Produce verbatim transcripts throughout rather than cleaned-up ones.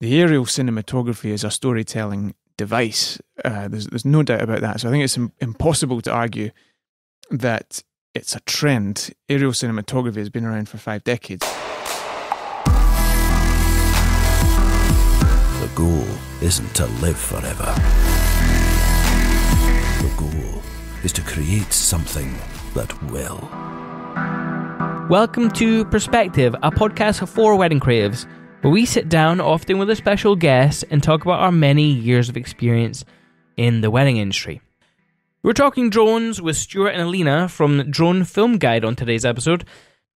the aerial cinematography is a storytelling device. Uh, there's, there's no doubt about that. So I think it's im- impossible to argue that it's a trend. Aerial cinematography has been around for five decades. The goal isn't to live forever. The goal is to create something that will. Welcome to Perspective, a podcast for wedding creatives, where we sit down often with a special guest and talk about our many years of experience in the wedding industry. We're talking drones with Stuart and Alina from Drone Film Guide on today's episode.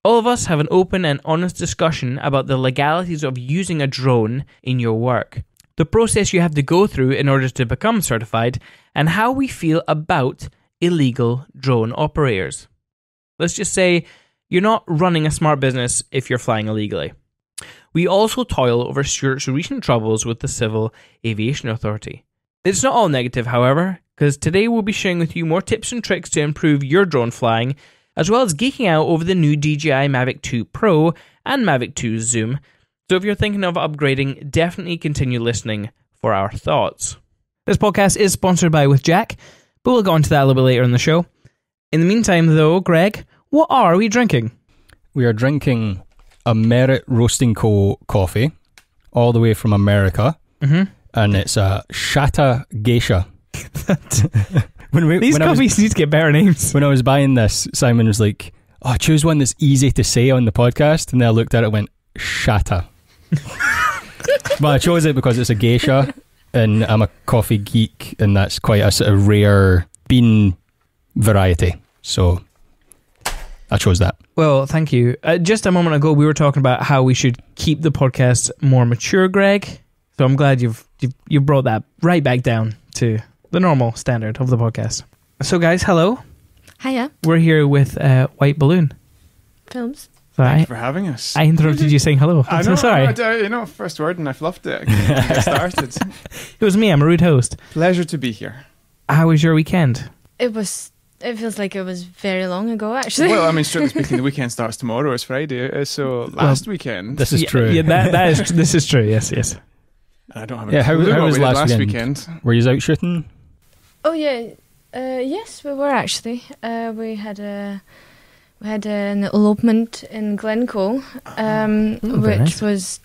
All of us have an open and honest discussion about the legalities of using a drone in your work, the process you have to go through in order to become certified, and how we feel about illegal drone operators. Let's just say you're not running a smart business if you're flying illegally. We also toil over Stuart's recent troubles with the Civil Aviation Authority. It's not all negative, however, because today we'll be sharing with you more tips and tricks to improve your drone flying, as well as geeking out over the new D J I Mavic two Pro and Mavic two Zoom. So if you're thinking of upgrading, definitely continue listening for our thoughts. This podcast is sponsored by With Jack, but we'll get on to that a little bit later in the show. In the meantime, though, Greg, what are we drinking? We are drinking a Merit Roasting Co coffee, all the way from America, mm-hmm. and it's a Shata geisha. When we, These when coffees was, need to get better names. When I was buying this, Simon was like, "Oh, choose one that's easy to say on the podcast." And then I looked at it and went, "Shata." But I chose it because it's a geisha, and I'm a coffee geek, and that's quite a sort of rare bean variety. So I chose that. Well, thank you. Uh, just a moment ago, we were talking about how we should keep the podcast more mature, Greg. So I'm glad you've you've, you've brought that right back down to the normal standard of the podcast. So, guys, hello. Hiya. We're here with uh, White Balloon Films. Sorry. Thank you for having us. I interrupted you saying hello. I'm I know, so sorry. I know, you know, first word, and I've loved it. I started. It was me. I'm a rude host. Pleasure to be here. How was your weekend? It was. It feels like it was very long ago, actually. Well, I mean, strictly speaking, the weekend starts tomorrow. It's Friday, so last well, weekend. This is yeah, true. Yeah, that, that is. This is true. Yes, yes. I don't have. A yeah, how, how was last, last weekend? weekend? Were you out shooting? Oh yeah, uh, yes, we were actually. Uh, we had a we had an elopement in Glencoe, um, oh, which nice. was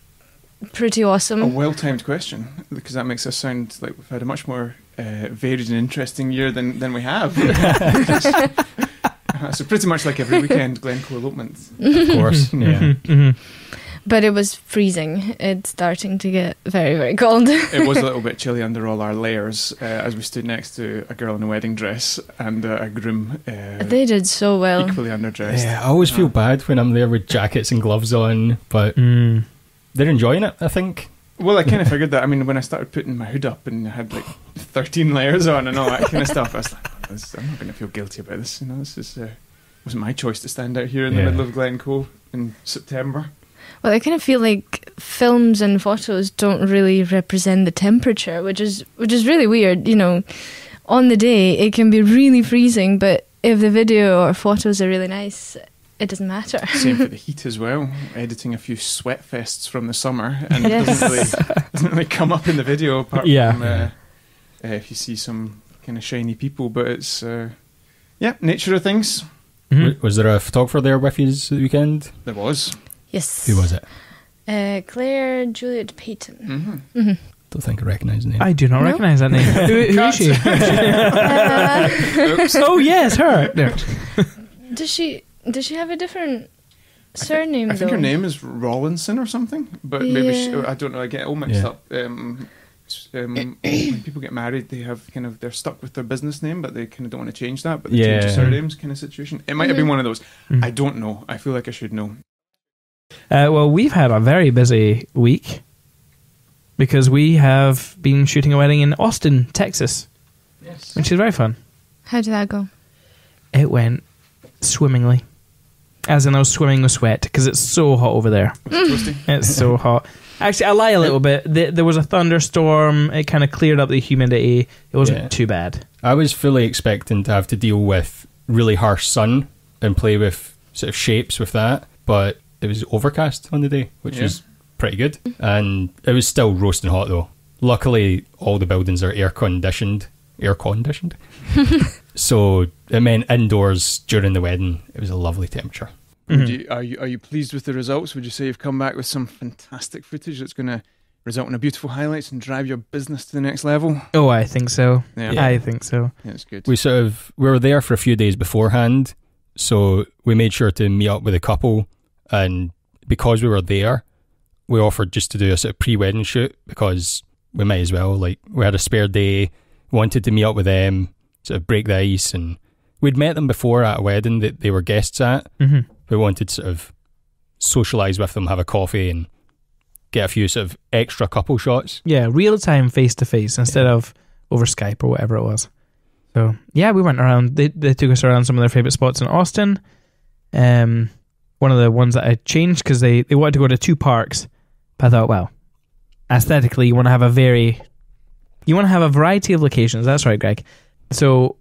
pretty awesome. A well-timed question, because that makes us sound like we've had a much more uh, varied and interesting year than than we have. So pretty much like every weekend, Glencoe elopements. Of course, yeah. Mm-hmm. But it was freezing. It's starting to get very, very cold. It was a little bit chilly under all our layers uh, as we stood next to a girl in a wedding dress and uh, a groom. Uh, they did so well. Equally underdressed. Yeah, I always feel bad when I'm there with jackets and gloves on, but mm. they're enjoying it, I think. Well, I kind of figured that. I mean, when I started putting my hood up and I had like thirteen layers on and all that kind of stuff, I was like, oh, this, I'm not going to feel guilty about this. You know, this is uh, wasn't my choice to stand out here in yeah. the middle of Glencoe in September. Well, I kind of feel like films and photos don't really represent the temperature, which is which is really weird. You know, on the day it can be really freezing, but if the video or photos are really nice, it doesn't matter. Same for the heat as well. Editing a few sweat fests from the summer, and yes. it doesn't really, doesn't really come up in the video apart yeah. from uh, uh, if you see some kind of shiny people. But it's uh, yeah, nature of things. Mm-hmm. Was there a photographer there with you this weekend? There was. Yes. Who was it? Uh, Claire Juliet Payton. Mm-hmm. Mm-hmm. Don't think I recognise the name. I do not no? recognise that name. who, who is she? uh, Oops. Oh yes, her. No. Does she? Does she have a different surname? I, th- I though? think her name is Rawlinson or something. But yeah. maybe she, I don't know. I get it all mixed yeah. up. Um, um, when people get married, they have kind of they're stuck with their business name, but they kind of don't want to change that. But they yeah. change their surnames, kind of situation. It might mm-hmm. have been one of those. Mm-hmm. I don't know. I feel like I should know. Uh, well, we've had a very busy week because we have been shooting a wedding in Austin, Texas, yes. which is very fun. How did that go? It went swimmingly, as in I was swimming with sweat because it's so hot over there. It it's so hot. Actually, I lie a little bit. There was a thunderstorm. It kind of cleared up the humidity. It wasn't yeah. too bad. I was fully expecting to have to deal with really harsh sun and play with sort of shapes with that, but it was overcast on the day, which yeah. was pretty good. And it was still roasting hot though. Luckily, all the buildings are air conditioned. Air conditioned? So it meant indoors during the wedding. It was a lovely temperature. Mm-hmm. Would you, are you are you pleased with the results? Would you say you've come back with some fantastic footage that's going to result in a beautiful highlights and drive your business to the next level? Oh, I think so. Yeah. Yeah. I think so. Yeah, it's good. We sort of we were there for a few days beforehand, so we made sure to meet up with a couple, and because we were there, we offered just to do a sort of pre-wedding shoot because we might as well. Like, we had a spare day, wanted to meet up with them, sort of break the ice, and we'd met them before at a wedding that they were guests at. Mm-hmm. We wanted to sort of socialise with them, have a coffee and get a few sort of extra couple shots. Yeah, real time face to face instead yeah. of over Skype or whatever it was. So yeah, we went around. They they took us around some of their favourite spots in Austin. Um, one of the ones that I changed because they, they wanted to go to two parks, but I thought, well, aesthetically you want to have a very, you want to have a variety of locations. That's right, Greg. So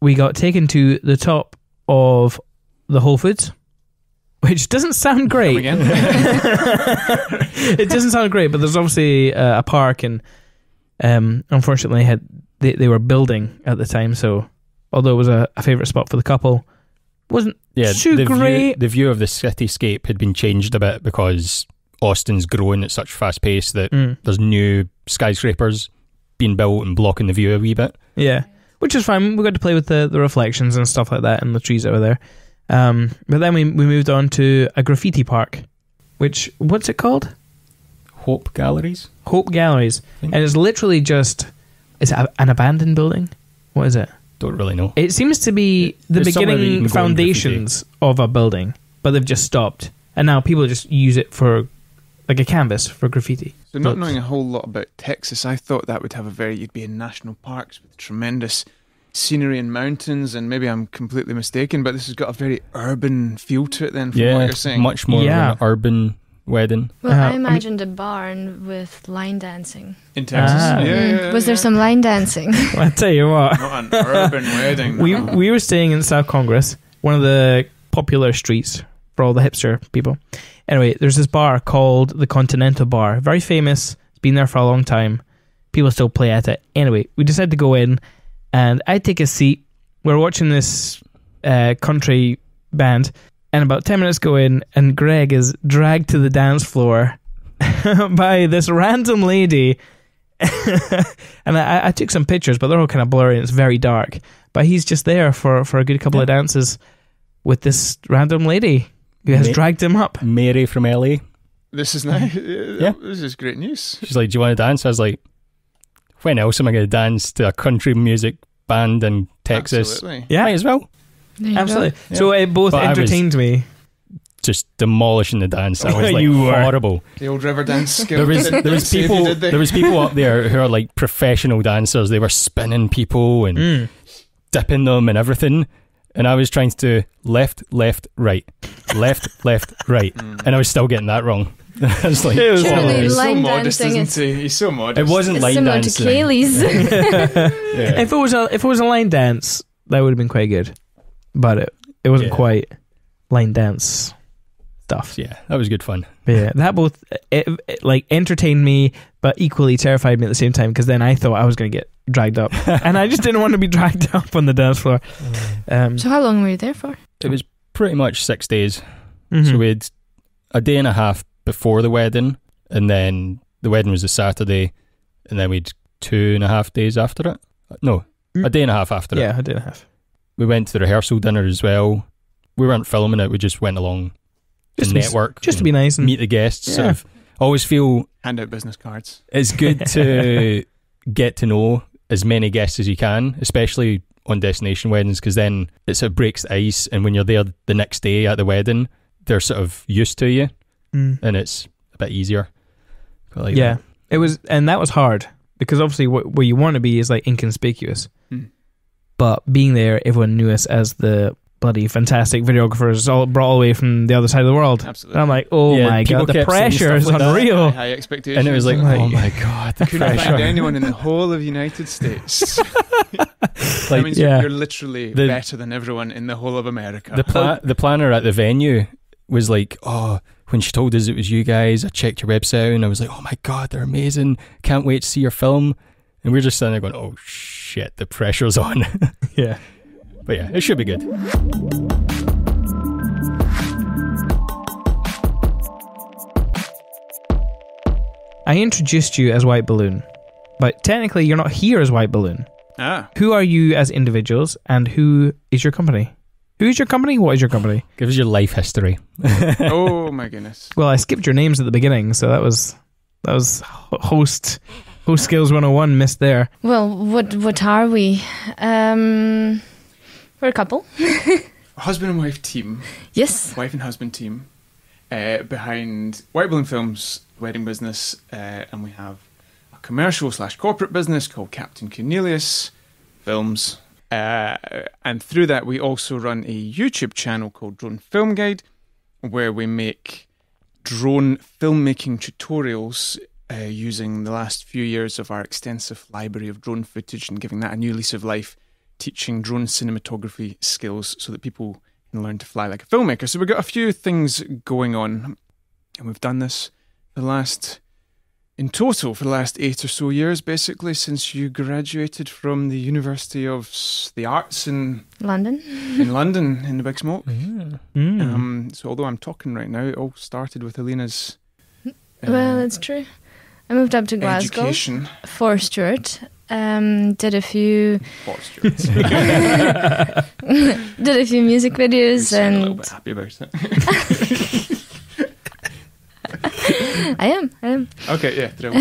we got taken to the top of the Whole Foods, which doesn't sound great. Again. It doesn't sound great, but there's obviously uh, a park, and um, unfortunately, had they, they were building at the time. So, although it was a, a favourite spot for the couple, wasn't yeah, too the great. View, the view of the cityscape had been changed a bit because Austin's growing at such fast pace that mm. there's new skyscrapers being built and blocking the view a wee bit. Yeah, which is fine. We got to play with the the reflections and stuff like that, and the trees over there. Um, but then we, we moved on to a graffiti park, which, what's it called? Hope Galleries. Hope Galleries. And it's literally just, is it a, an abandoned building? What is it? Don't really know. It seems to be the There's beginning foundations of a building, but they've just stopped. And now people just use it for, like, a canvas for graffiti. So not but, knowing a whole lot about Texas, I thought that would have a very, you'd be in national parks with tremendous scenery and mountains, and maybe I'm completely mistaken, but this has got a very urban feel to it then, from yeah, what you're saying. Much more yeah. of an urban wedding. Well, uh, I imagined I mean, a barn with line dancing. In Texas? Ah. Yeah, yeah, yeah, was there yeah. some line dancing? Well, I'll tell you what. Not an urban wedding. No. We, we were staying in South Congress, one of the popular streets for all the hipster people. Anyway, there's this bar called the Continental Bar. Very famous. It's been there for a long time. People still play at it. Anyway, we decided to go in, and I take a seat. We're watching this uh, country band, and about ten minutes go in, and Greg is dragged to the dance floor by this random lady. And I, I took some pictures, but they're all kind of blurry and it's very dark. But he's just there for, for a good couple yeah. of dances with this random lady who has Ma dragged him up. Mary from L A. This is nice. Yeah. This is great news. She's like, "Do you want to dance?" I was like, when else am I going to dance to a country music band in Texas? Absolutely. Yeah, might as well. Absolutely. Yeah. So it both but entertained me. Just demolishing the dance. I was like, you were horrible. The old river dance skill. There was, there was people. You, there was people up there who are like professional dancers. They were spinning people and mm. dipping them and everything. And I was trying to do left, left, right, left, left, right, mm. and I was still getting that wrong. It's like, it was really he's so modest, isn't is, he? He's so modest. It wasn't it's line similar dancing. To Kaylee's. Yeah. If it was a if it was a line dance, that would have been quite good, but it it wasn't yeah. quite line dance stuff. Yeah, that was good fun. But yeah, that both it, it, like entertained me, but equally terrified me at the same time because then I thought I was going to get dragged up, and I just didn't want to be dragged up on the dance floor. Um, so how long were you there for? It was pretty much six days. Mm-hmm. So we had a day and a half before the wedding, and then the wedding was a Saturday, and then we'd two and a half days after it. No, a day and a half after yeah, it. Yeah, a day and a half. We went to the rehearsal dinner as well. We weren't filming it, we just went along just to network. Be, just to be nice. And meet the guests. Yeah. Sort of. Always feel... Hand out business cards. It's good to get to know as many guests as you can, especially on destination weddings, because then it sort of breaks the ice, and when you're there the next day at the wedding, they're sort of used to you. Mm. And it's a bit easier. Like yeah, that. It was, and that was hard because obviously what where you want to be is like inconspicuous. Mm. But being there, everyone knew us as the bloody fantastic videographers, all brought away from the other side of the world. Absolutely. And I'm like, oh yeah, my god, the pressure is like unreal. High expectations, and it was like, like oh my god, the couldn't pressure. Find anyone in the whole of the United States. Like, that means yeah. you're literally the, better than everyone in the whole of America. The pla the planner at the venue was like, oh, when she told us it was you guys, I checked your website and I was like, oh my God, they're amazing. Can't wait to see your film. And we were just sitting there going, oh shit, the pressure's on. Yeah. But yeah, it should be good. I introduced you as White Balloon, but technically you're not here as White Balloon. Ah. Who are you as individuals and who is your company? Who is your company? What is your company? Give us your life history. Oh my goodness. Well, I skipped your names at the beginning, so that was that was host host skills one oh one missed there. Well, what what are we? Um we're a couple. Husband and wife team. Yes. Wife and husband team. Uh, behind White Balloon Films, wedding business, uh, and we have a commercial slash corporate business called Captain Cornelius Films. Uh, and through that, we also run a YouTube channel called Drone Film Guide, where we make drone filmmaking tutorials uh, using the last few years of our extensive library of drone footage and giving that a new lease of life, teaching drone cinematography skills so that people can learn to fly like a filmmaker. So we've got a few things going on, and we've done this the last... in total, for the last eight or so years, basically, since you graduated from the University of the Arts in London, in London, in the Big Smoke. Yeah. Mm. Um, so, although I'm talking right now, it all started with Alina's. Uh, well, it's true. I moved up to Glasgow education. for Stuart. Um, did a few. For Stuart. Did a few music videos and. I'm a little bit happy about it. I am, I am. Okay, yeah, thrilled.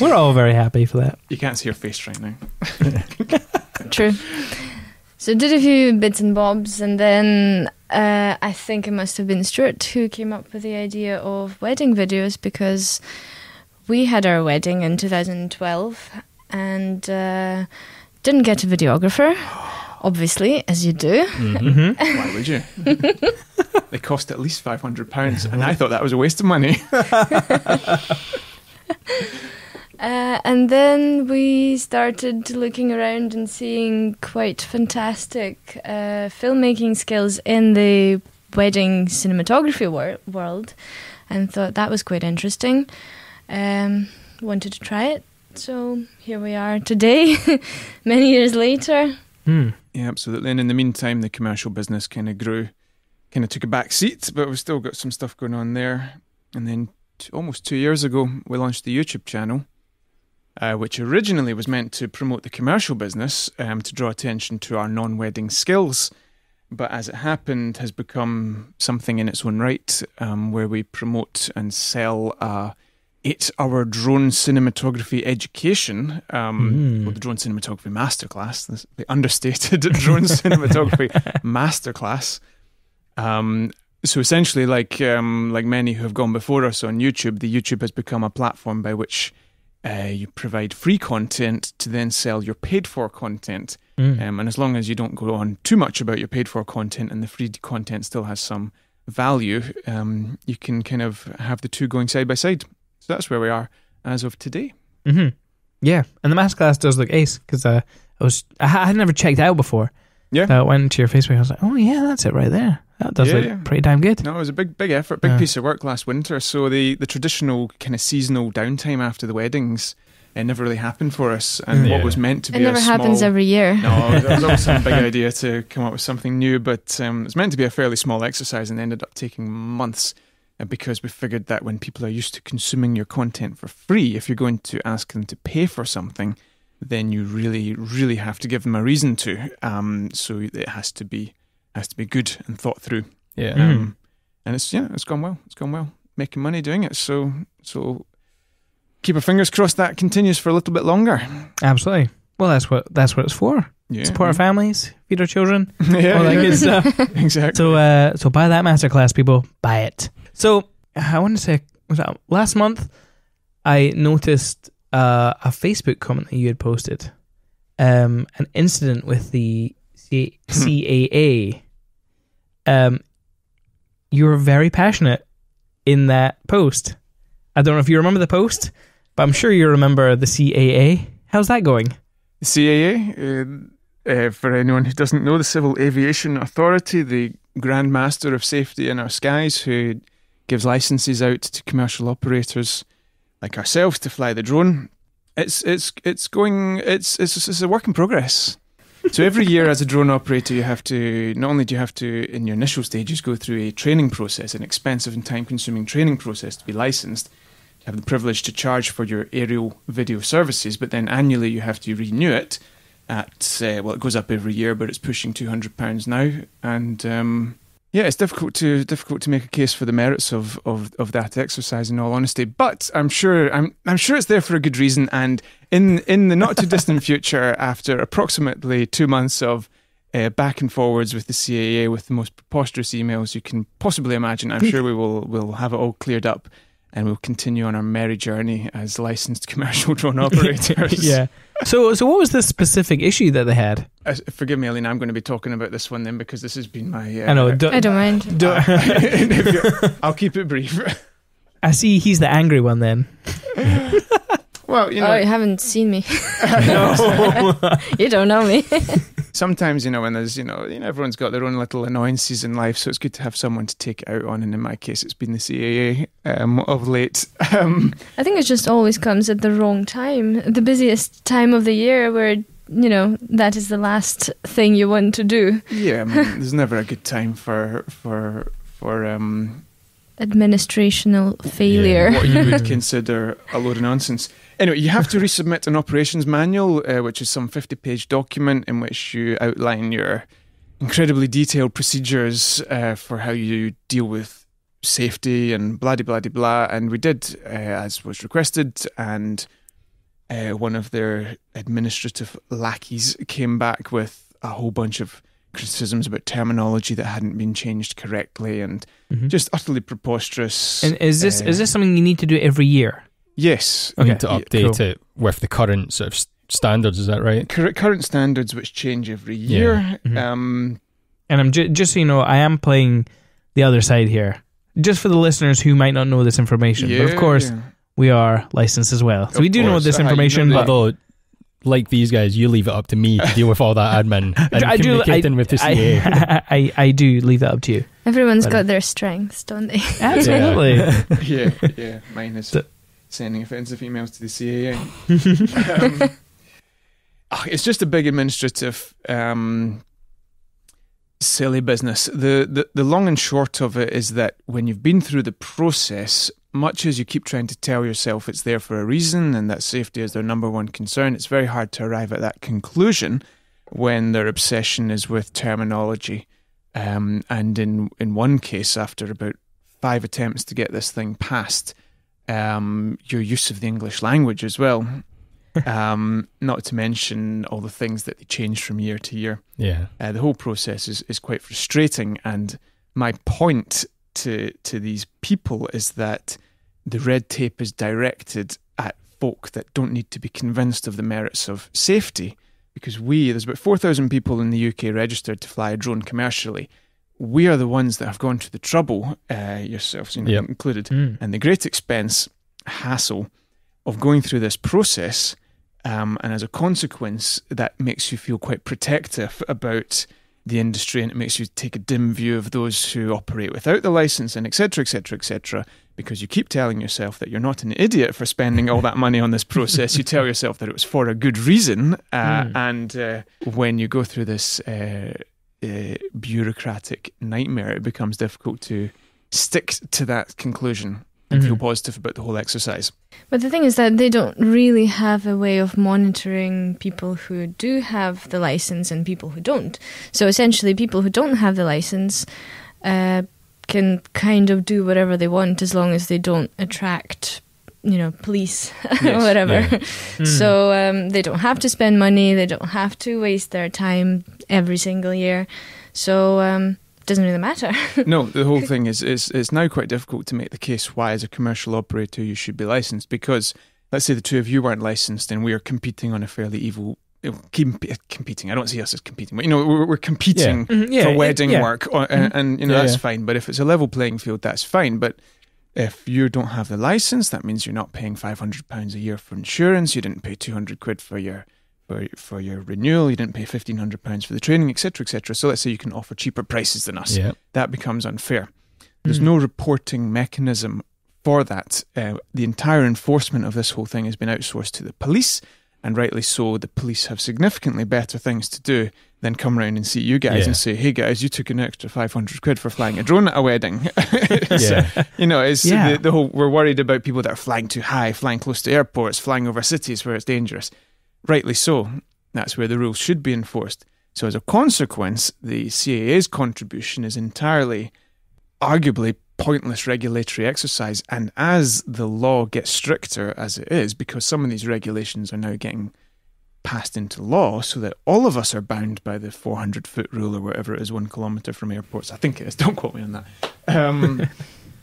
We're all very happy for that. You can't see your face right now. True. So did a few bits and bobs, and then uh, I think it must have been Stuart who came up with the idea of wedding videos, because we had our wedding in two thousand twelve and uh, didn't get a videographer, obviously, as you do. Mm-hmm. Why would you? They cost at least five hundred pounds, and I thought that was a waste of money. uh, and then we started looking around and seeing quite fantastic uh, filmmaking skills in the wedding cinematography wor world, and thought that was quite interesting. Um, wanted to try it, so here we are today, many years later. Mm. Yeah, absolutely. And in the meantime, the commercial business kind of grew. Kind of took a back seat, but we've still got some stuff going on there. And then t almost two years ago, we launched the YouTube channel, uh, which originally was meant to promote the commercial business, um, to draw attention to our non-wedding skills. But as it happened, has become something in its own right, um, where we promote and sell a eight-hour drone cinematography education, um, mm. well, the Drone Cinematography Masterclass, the understated Drone Cinematography Masterclass. Um, so essentially, like um, like many who have gone before us on YouTube, the YouTube has become a platform by which uh, you provide free content to then sell your paid-for content. Mm. Um, and as long as you don't go on too much about your paid-for content and the free content still has some value, um, you can kind of have the two going side by side. So that's where we are as of today. Mm-hmm. Yeah, and the masterclass does look ace, because uh, I was I had never checked out before. Yeah, that went to your Facebook. I was like, oh yeah, that's it right there. That does yeah, look yeah. pretty damn good. No, it was a big, big effort, big yeah. piece of work last winter. So the the traditional kind of seasonal downtime after the weddings, it never really happened for us. And yeah. what was meant to be it never a happens small, every year. No, there was always some big idea to come up with something new, but um, it was meant to be a fairly small exercise and ended up taking months, because we figured that when people are used to consuming your content for free, if you're going to ask them to pay for something, then you really, really have to give them a reason to. Um, so it has to be. Has to be good and thought through. Yeah. Um, mm. And it's yeah, it's gone well. It's gone well. Making money doing it. So so keep our fingers crossed that continues for a little bit longer. Absolutely. Well, that's what that's what it's for. Yeah. Support our families, feed our children, yeah, all that yeah. good stuff. Exactly. So uh, so buy that masterclass, people. Buy it. So I want to say, was that last month I noticed uh, a Facebook comment that you had posted, um, an incident with the C A A. Um, you were very passionate in that post. I don't know if you remember the post, but I'm sure you remember the C A A. How's that going? The C A A, uh, uh, for anyone who doesn't know, the Civil Aviation Authority, the Grand Master of Safety in our skies, who gives licenses out to commercial operators like ourselves to fly the drone. It's it's it's going. It's it's, it's a work in progress. So every year, as a drone operator, you have to not only do you have to in your initial stages go through a training process, an expensive and time-consuming training process to be licensed. You have the privilege to charge for your aerial video services, but then annually you have to renew it. At uh, well, it goes up every year, but it's pushing two hundred pounds now, and um, yeah, it's difficult to difficult to make a case for the merits of, of of that exercise. In all honesty, but I'm sure I'm I'm sure it's there for a good reason. And in in the not too distant future, after approximately two months of uh, back and forwards with the C A A, with the most preposterous emails you can possibly imagine, I'm sure we will will have it all cleared up, and we'll continue on our merry journey as licensed commercial drone operators. Yeah. So so what was the specific issue that they had? Uh, forgive me, Alina, I'm going to be talking about this one then because this has been my... Uh, I know. Don't, I don't mind. Don't. I'll keep it brief. I see he's the angry one then. Well, you know... Oh, you haven't seen me. No. You don't know me. Sometimes, you know, when there's, you know, you know, everyone's got their own little annoyances in life, so it's good to have someone to take it out on. And in my case, it's been the C A A um, of late. Um, I think it just always comes at the wrong time. The busiest time of the year where, you know, that is the last thing you want to do. Yeah, I mean, there's never a good time for, for, for, um... administrational failure. Yeah, what you would consider a load of nonsense. Anyway, you have to resubmit an operations manual, uh, which is some fifty-page document in which you outline your incredibly detailed procedures uh, for how you deal with safety and blah-de-blah-de-blah. And we did, uh, as was requested, and uh, one of their administrative lackeys came back with a whole bunch of criticisms about terminology that hadn't been changed correctly and mm-hmm. just utterly preposterous. And is this uh, is this something you need to do every year? Yes. Okay. You need to update yeah, cool. it with the current sort of standards, is that right? Cur- current standards which change every year. Yeah. Mm-hmm. Um, and I'm ju- just so you know, I am playing the other side here. Just for the listeners who might not know this information. Yeah, but of course, yeah. we are licensed as well. So of we do course. know this information. Uh, you know, but although, like these guys, you leave it up to me to deal with all that admin and I communicating do, I, with the C A A. I, I, I do leave that up to you. Everyone's but, got their strengths, don't they? Absolutely. Yeah, yeah. yeah. Mine is... So, sending offensive emails to the C A A. um, oh, it's just a big administrative, um, silly business. The, the the long and short of it is that when you've been through the process, much as you keep trying to tell yourself it's there for a reason and that safety is their number one concern, it's very hard to arrive at that conclusion when their obsession is with terminology. Um, and in, in one case, after about five attempts to get this thing passed... Um, your use of the English language as well, um, not to mention all the things that they change from year to year. Yeah, uh, the whole process is, is quite frustrating. And my point to to these people is that the red tape is directed at folk that don't need to be convinced of the merits of safety, because we there's about four thousand people in the U K registered to fly a drone commercially. We are the ones that have gone to the trouble, uh, yourselves you know, yep. included, mm. and the great expense, hassle of going through this process. Um, and as a consequence, that makes you feel quite protective about the industry, and it makes you take a dim view of those who operate without the license and et cetera, et cetera, et cetera, because you keep telling yourself that you're not an idiot for spending all that money on this process. You tell yourself that it was for a good reason. Uh, mm. And uh, when you go through this... Uh, Uh, bureaucratic nightmare, it becomes difficult to stick to that conclusion and mm-hmm. feel positive about the whole exercise. But the thing is that they don't really have a way of monitoring people who do have the license and people who don't. So essentially people who don't have the license uh, can kind of do whatever they want as long as they don't attract you know, police, yes, whatever. Yeah. Mm. So um, they don't have to spend money. They don't have to waste their time every single year. So um, it doesn't really matter. No, the whole thing is, is it's now quite difficult to make the case why as a commercial operator you should be licensed, because let's say the two of you weren't licensed and we are competing on a fairly evil... Keep competing. I don't see us as competing, but you know we're, we're competing yeah. Mm-hmm. Yeah, for wedding it, yeah. work or, mm-hmm. and, and you know yeah, that's yeah. fine. But if it's a level playing field, that's fine. But if you don't have the license, that means you're not paying five hundred pounds a year for insurance. You didn't pay two hundred quid for your for, for your renewal. You didn't pay fifteen hundred pounds for the training, et cetera, et cetera. So let's say you can offer cheaper prices than us. Yep. That becomes unfair. There's mm. no reporting mechanism for that. Uh, the entire enforcement of this whole thing has been outsourced to the police, and rightly so. The police have significantly better things to do than come round and see you guys yeah. and say, hey guys, you took an extra five hundred quid for flying a drone at a wedding. So, you know, it's yeah. the, the whole, we're worried about people that are flying too high, flying close to airports, flying over cities where it's dangerous. Rightly so. That's where the rules should be enforced. So as a consequence, the C A A's contribution is entirely, arguably, pointless regulatory exercise. And as the law gets stricter, as it is, because some of these regulations are now getting passed into law so that all of us are bound by the four hundred foot rule or whatever it is, one kilometre from airports. I think it is. Don't quote me on that. Um,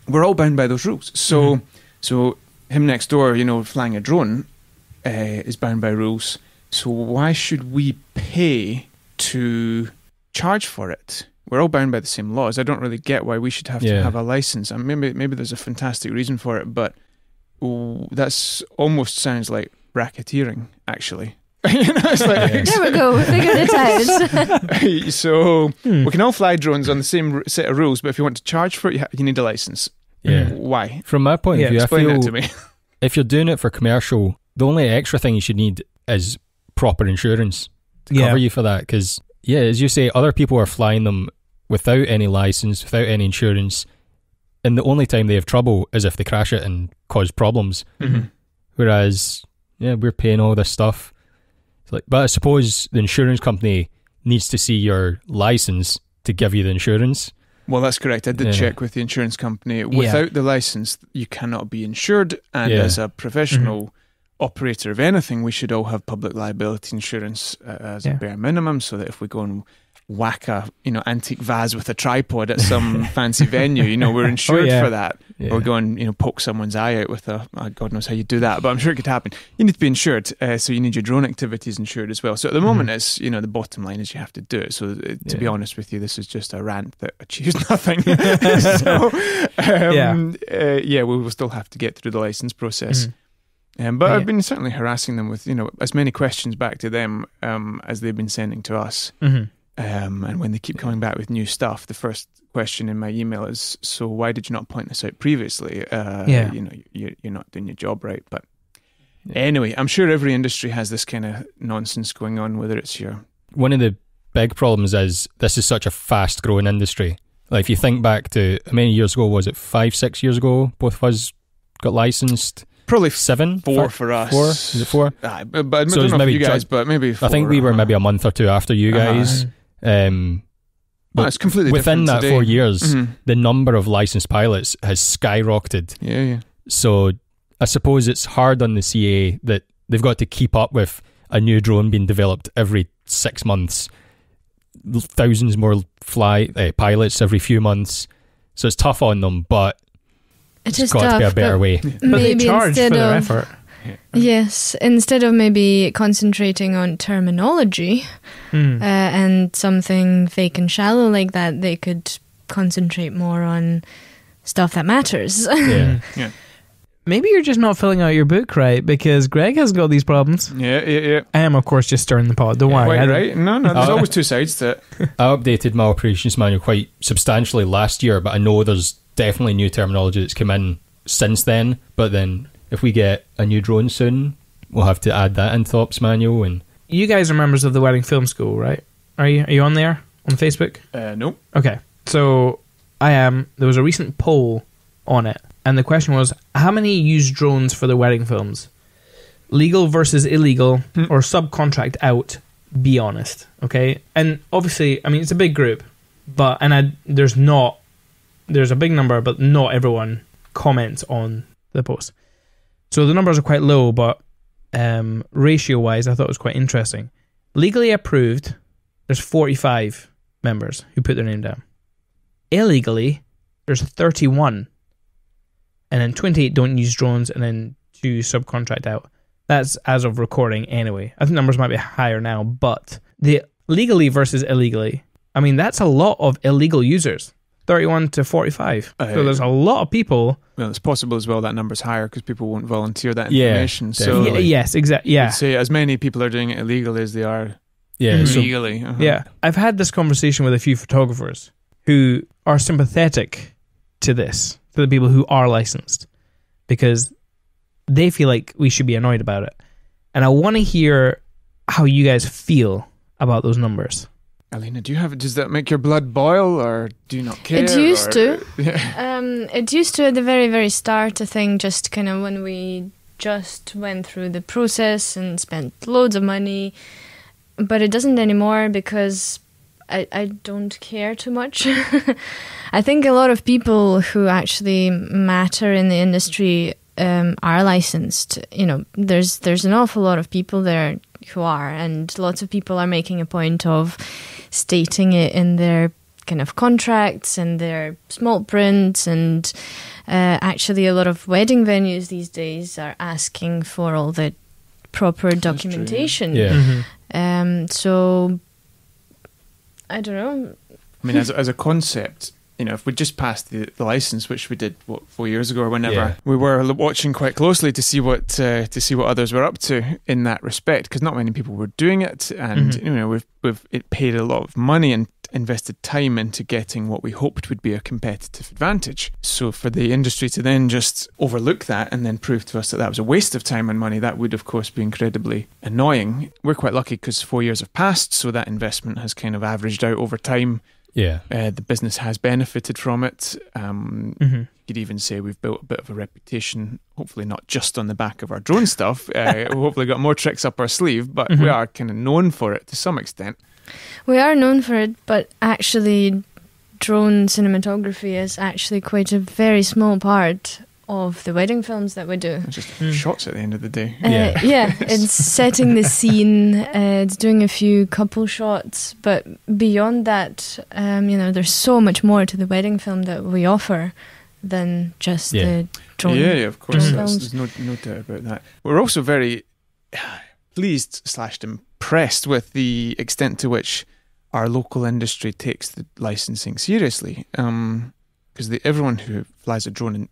we're all bound by those rules. So, mm. so him next door, you know, flying a drone uh, is bound by rules. So why should we pay to charge for it? We're all bound by the same laws. I don't really get why we should have yeah. to have a license. I mean, maybe maybe there's a fantastic reason for it, but oh, that's almost sounds like racketeering, actually. You know, it's like, yeah. there we go, figure it out. So hmm. we can all fly drones on the same set of rules, but if you want to charge for it, you, ha you need a license. Yeah. Why? From my point yeah, of view, explain I feel that to me. If you're doing it for commercial, the only extra thing you should need is proper insurance to yeah. cover you for that. Because yeah, as you say, other people are flying them without any license, without any insurance, and the only time they have trouble is if they crash it and cause problems. Mm-hmm. Whereas yeah, we're paying all this stuff. Like, but I suppose the insurance company needs to see your license to give you the insurance. Well, that's correct. I did yeah. check with the insurance company. Without yeah. the license, you cannot be insured. And yeah. as a professional mm-hmm. operator of anything, we should all have public liability insurance uh, as yeah. a bare minimum, so that if we go and whack a you know antique vase with a tripod at some fancy venue, you know we're insured oh, yeah. for that. Yeah. Or go and you know poke someone's eye out with a oh, God knows how you do that, but I'm sure it could happen. You need to be insured, uh, so you need your drone activities insured as well. So at the moment, mm. it's you know the bottom line is you have to do it. So uh, to yeah. be honest with you, this is just a rant that achieves nothing. so um, yeah, uh, yeah, we will still have to get through the license process. Mm. Um, but yeah. I've been certainly harassing them with you know as many questions back to them um, as they've been sending to us. Mm-hmm. Um, and when they keep coming back with new stuff, the first question in my email is, so why did you not point this out previously? Uh, yeah. You know, you're, you're not doing your job right. But yeah. anyway, I'm sure every industry has this kind of nonsense going on, whether it's your... One of the big problems is this is such a fast-growing industry. Like, if you think back to, how many years ago was it? Five, six years ago, both of us got licensed. Probably seven, four for us. Four, is it four? Uh, but I don't so know maybe you guys, but maybe four. I think we were maybe a month or two after you guys. Uh-huh. Um, but no, it's completely within that today. four years, mm-hmm. the number of licensed pilots has skyrocketed. Yeah, yeah. So I suppose it's hard on the C A A that they've got to keep up with a new drone being developed every six months, thousands more fly uh, pilots every few months. So it's tough on them, but it's, it's got tough, to be a better but way. But maybe they charge for their of, effort. Yeah. Yes, instead of maybe concentrating on terminology mm. uh, and something fake and shallow like that, they could concentrate more on stuff that matters. Yeah. yeah. Maybe you're just not filling out your book right, because Greg has got these problems. Yeah, yeah, yeah. I am, of course, just stirring the pot. Don't yeah, worry. Quite right. No, no, there's always two sides to it. I updated my operations manual quite substantially last year, but I know there's definitely new terminology that's come in since then, but then... If we get a new drone soon, we'll have to add that into Ops Manual. And you guys are members of the Wedding Film School, right? Are you? Are you on there on Facebook? Uh, no. Okay, so I am. There was a recent poll on it, and the question was: how many use drones for their wedding films? Legal versus illegal, hmm. or subcontract out? Be honest, okay? And obviously, I mean, it's a big group, but and I, there's not there's a big number, but not everyone comments on the post. So the numbers are quite low, but um, ratio-wise, I thought it was quite interesting. Legally approved, there's forty-five members who put their name down. Illegally, there's thirty-one. And then twenty-eight don't use drones, and then two subcontract out. That's as of recording anyway. I think numbers might be higher now, but the legally versus illegally, I mean, that's a lot of illegal users. thirty-one to forty-five. Uh, so there's a lot of people. Well, it's possible as well that number's higher because people won't volunteer that information. Yeah, so y yes, exactly. Yeah. Say as many people are doing it illegally as they are yeah, legally. So, uh-huh. Yeah. I've had this conversation with a few photographers who are sympathetic to this, to the people who are licensed, because they feel like we should be annoyed about it. And I want to hear how you guys feel about those numbers. Alina, do you have? Does that make your blood boil, or do you not care? It used or, to. Yeah. Um, it used to at the very, very start. I think just kind of when we just went through the process and spent loads of money, but it doesn't anymore because I I don't care too much. I think a lot of people who actually matter in the industry um, are licensed. You know, there's there's an awful lot of people there who are, and lots of people are making a point of stating it in their kind of contracts and their small prints, and uh, actually a lot of wedding venues these days are asking for all the proper documentation. Yeah. Mm-hmm. um, so I don't know. I mean, as as a concept, you know, if we just passed the, the license, which we did what four years ago or whenever, yeah. we were watching quite closely to see what uh, to see what others were up to in that respect, because not many people were doing it, and mm-hmm. you know, we've we've it paid a lot of money and invested time into getting what we hoped would be a competitive advantage. So for the industry to then just overlook that and then prove to us that that was a waste of time and money, that would of course be incredibly annoying. We're quite lucky because four years have passed, so that investment has kind of averaged out over time. Yeah, uh, the business has benefited from it. Um, mm-hmm. You could even say we've built a bit of a reputation, hopefully not just on the back of our drone stuff. Uh, we've hopefully got more tricks up our sleeve, but mm-hmm. we are kind of known for it to some extent. We are known for it, but actually drone cinematography is actually quite a very small part of the wedding films that we do. Just mm. shots at the end of the day. Uh, yeah. yeah, it's setting the scene, uh, it's doing a few couple shots, but beyond that, um, you know, there's so much more to the wedding film that we offer than just yeah. the drone Yeah, yeah of course, there's no, no doubt about that. We're also very pleased slash impressed with the extent to which our local industry takes the licensing seriously, because um, everyone who flies a drone in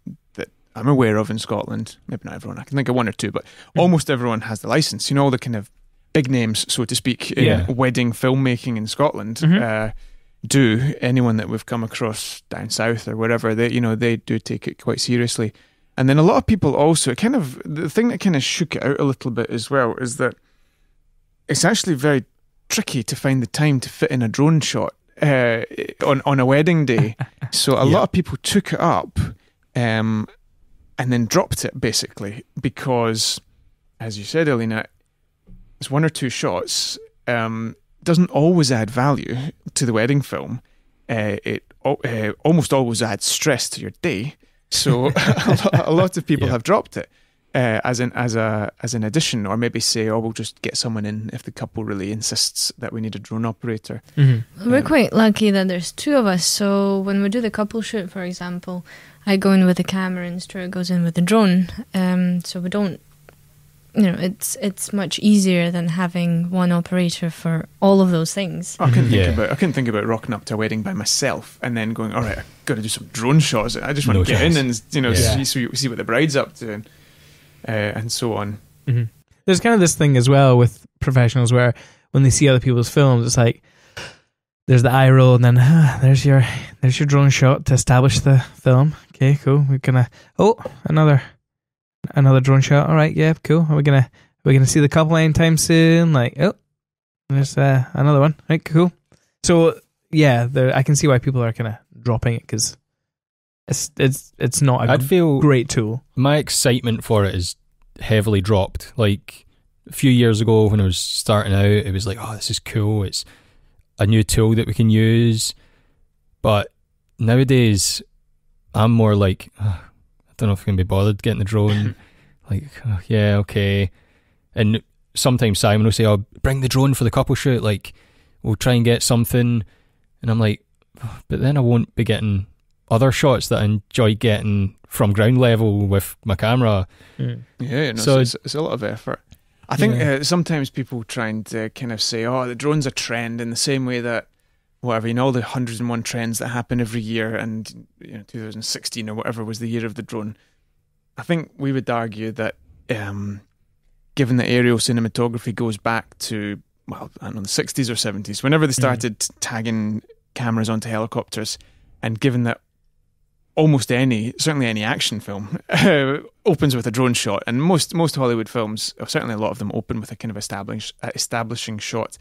I'm aware of in Scotland, maybe not everyone, I can think of one or two, but almost everyone has the license. You know, all the kind of big names, so to speak, in yeah. wedding filmmaking in Scotland mm-hmm. uh, do. Anyone that we've come across down south or wherever, they, you know, they do take it quite seriously. And then a lot of people also, it kind of, the thing that kind of shook it out a little bit as well is that it's actually very tricky to find the time to fit in a drone shot uh, on, on a wedding day. So a yeah. lot of people took it up um and then dropped it, basically, because, as you said, Alina, it's one or two shots, um, doesn't always add value to the wedding film. Uh, it uh, almost always adds stress to your day. So a, lot, a lot of people yeah. have dropped it uh, as an as a as an addition, or maybe say, oh, we'll just get someone in if the couple really insists that we need a drone operator. Mm-hmm. We're um, quite lucky that there's two of us. So when we do the couple shoot, for example, I go in with a camera and Stuart goes in with a drone. Um, so we don't, you know, it's it's much easier than having one operator for all of those things. I couldn't yeah. think about I couldn't think about rocking up to a wedding by myself and then going, all right, I've got to do some drone shots. I just want no to get chance. in and, you know, yeah. see, see what the bride's up to and, uh, and so on. Mm-hmm. There's kind of this thing as well with professionals where when they see other people's films, it's like, there's the eye roll, and then ah, there's your there's your drone shot to establish the film. Okay, cool. We're gonna oh another another drone shot. All right, yeah, cool. Are we gonna are we gonna see the couple anytime soon? Like oh, there's uh, another one. All right, cool. So yeah, there, I can see why people are kind of dropping it because it's it's it's not a I'd feel great tool. My excitement for it is heavily dropped. Like a few years ago when I was starting out, it was like oh this is cool. It's a new tool that we can use, but nowadays I'm more like oh, I don't know if I can be bothered getting the drone. Like oh, yeah, okay. And sometimes Simon will say, "I'll oh, bring the drone for the couple shoot." Like we'll try and get something, and I'm like, oh, but then I won't be getting other shots that I enjoy getting from ground level with my camera. Yeah, yeah no, so it's, it's a lot of effort. I think yeah. uh, sometimes people try and uh, kind of say, oh, the drone's a trend in the same way that, whatever, you know, all the one hundred and one trends that happen every year and, you know, two thousand sixteen or whatever was the year of the drone. I think we would argue that um, given that aerial cinematography goes back to, well, I don't know, the sixties or seventies, whenever they started mm-hmm. tagging cameras onto helicopters, and given that almost any, certainly any action film, uh, opens with a drone shot. And most most Hollywood films, or certainly a lot of them, open with a kind of establish, uh, establishing shot.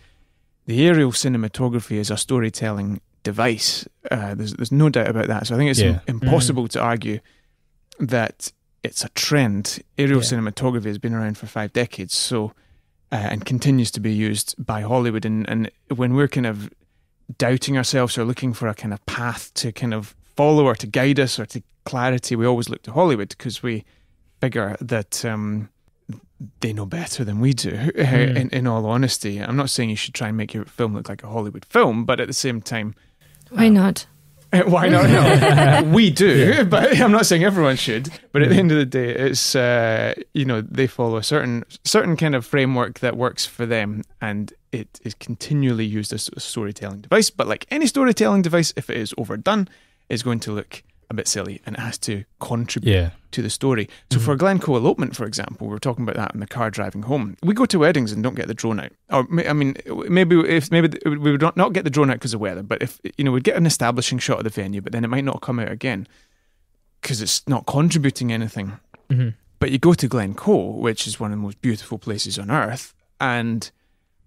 The aerial cinematography is a storytelling device. Uh, there's, there's no doubt about that. So I think it's yeah. im- impossible mm. to argue that it's a trend. Aerial yeah. cinematography has been around for five decades, so uh, and continues to be used by Hollywood. And, and when we're kind of doubting ourselves or looking for a kind of path to kind of follow or to guide us or to clarity, we always look to Hollywood because we figure that um, they know better than we do, mm. in, in all honesty. I'm not saying you should try and make your film look like a Hollywood film, but at the same time... Why um, not? Why not? No. We do, yeah. but I'm not saying everyone should. But at the end of the day, it's, uh, you know, they follow a certain certain kind of framework that works for them, and it is continually used as a storytelling device. But like any storytelling device, if it is overdone, it's going to look a bit silly, and it has to contribute yeah. to the story. So mm-hmm. for Glencoe elopement, for example, we were talking about that in the car driving home. We go to weddings and don't get the drone out. Or I mean, maybe if maybe we would not get the drone out because of weather, but if you know, we'd get an establishing shot of the venue, but then it might not come out again because it's not contributing anything. Mm-hmm. But you go to Glencoe, which is one of the most beautiful places on earth, and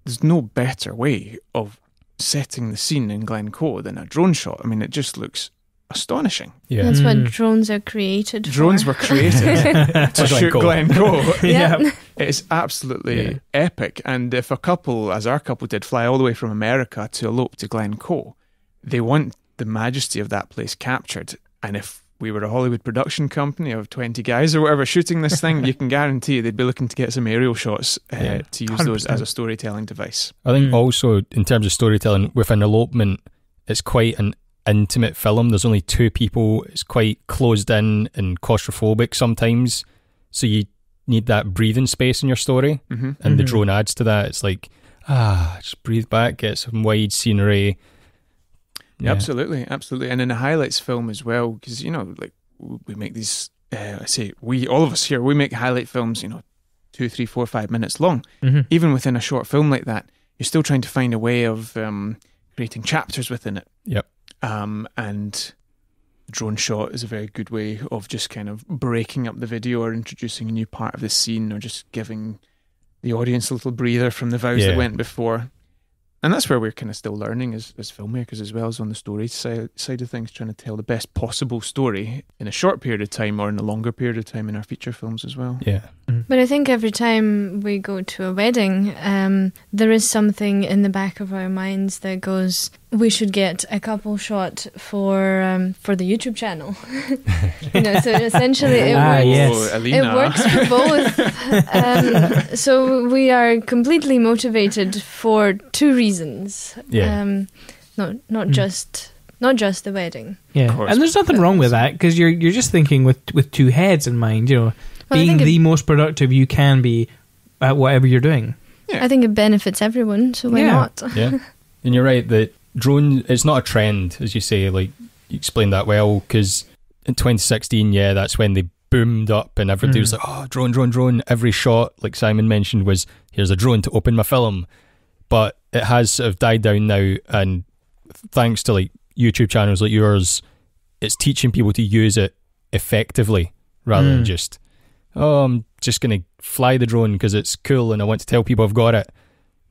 there's no better way of setting the scene in Glencoe than a drone shot. I mean, it just looks astonishing. Yeah, that's what mm. drones are created. Drones for. were created to shoot Glencoe. yeah. yeah, it's absolutely yeah. epic. And if a couple, as our couple did, fly all the way from America to elope to Glencoe, they want the majesty of that place captured. And if we were a Hollywood production company of twenty guys or whatever shooting this thing, you can guarantee they'd be looking to get some aerial shots uh, yeah. to use one hundred percent those as a storytelling device. I think mm. also in terms of storytelling with an elopement, it's quite an intimate film. There's only two people. It's quite closed in and claustrophobic sometimes, so you need that breathing space in your story, mm-hmm. and mm-hmm. the drone adds to that. It's like, ah, just breathe back, get some wide scenery. Yeah. Absolutely, absolutely. And in a highlights film as well, because you know, like we make these. Uh, I say we, all of us here, we make highlight films. You know, two, three, four, five minutes long. Mm-hmm. Even within a short film like that, you're still trying to find a way of um, creating chapters within it. Yep. Um, and drone shot is a very good way of just kind of breaking up the video or introducing a new part of the scene or just giving the audience a little breather from the vows yeah. that went before. And that's where we're kind of still learning as, as filmmakers, as well as on the story side, side of things, trying to tell the best possible story in a short period of time or in a longer period of time in our feature films as well. Yeah. Mm-hmm. But I think every time we go to a wedding, um, there is something in the back of our minds that goes, we should get a couple shot for um, for the YouTube channel. You know, so essentially it ah, works, yes. oh, it works for both. Um, so we are completely motivated for two reasons. Reasons, yeah. Um, not not mm. just not just the wedding. Yeah, course, and there's nothing wrong with that because you're you're just thinking with with two heads in mind. You know, well, being the it, most productive you can be at whatever you're doing. Yeah. I think it benefits everyone, so why yeah. not? Yeah, and you're right. The drone, it's not a trend, as you say. Like you explained that well, because in twenty sixteen, yeah, that's when they boomed up and everybody mm. was like, oh, drone, drone, drone. Every shot, like Simon mentioned, was here's a drone to open my film, but it has sort of died down now, and thanks to like YouTube channels like yours, it's teaching people to use it effectively rather mm. than just, oh, I'm just going to fly the drone because it's cool and I want to tell people I've got it.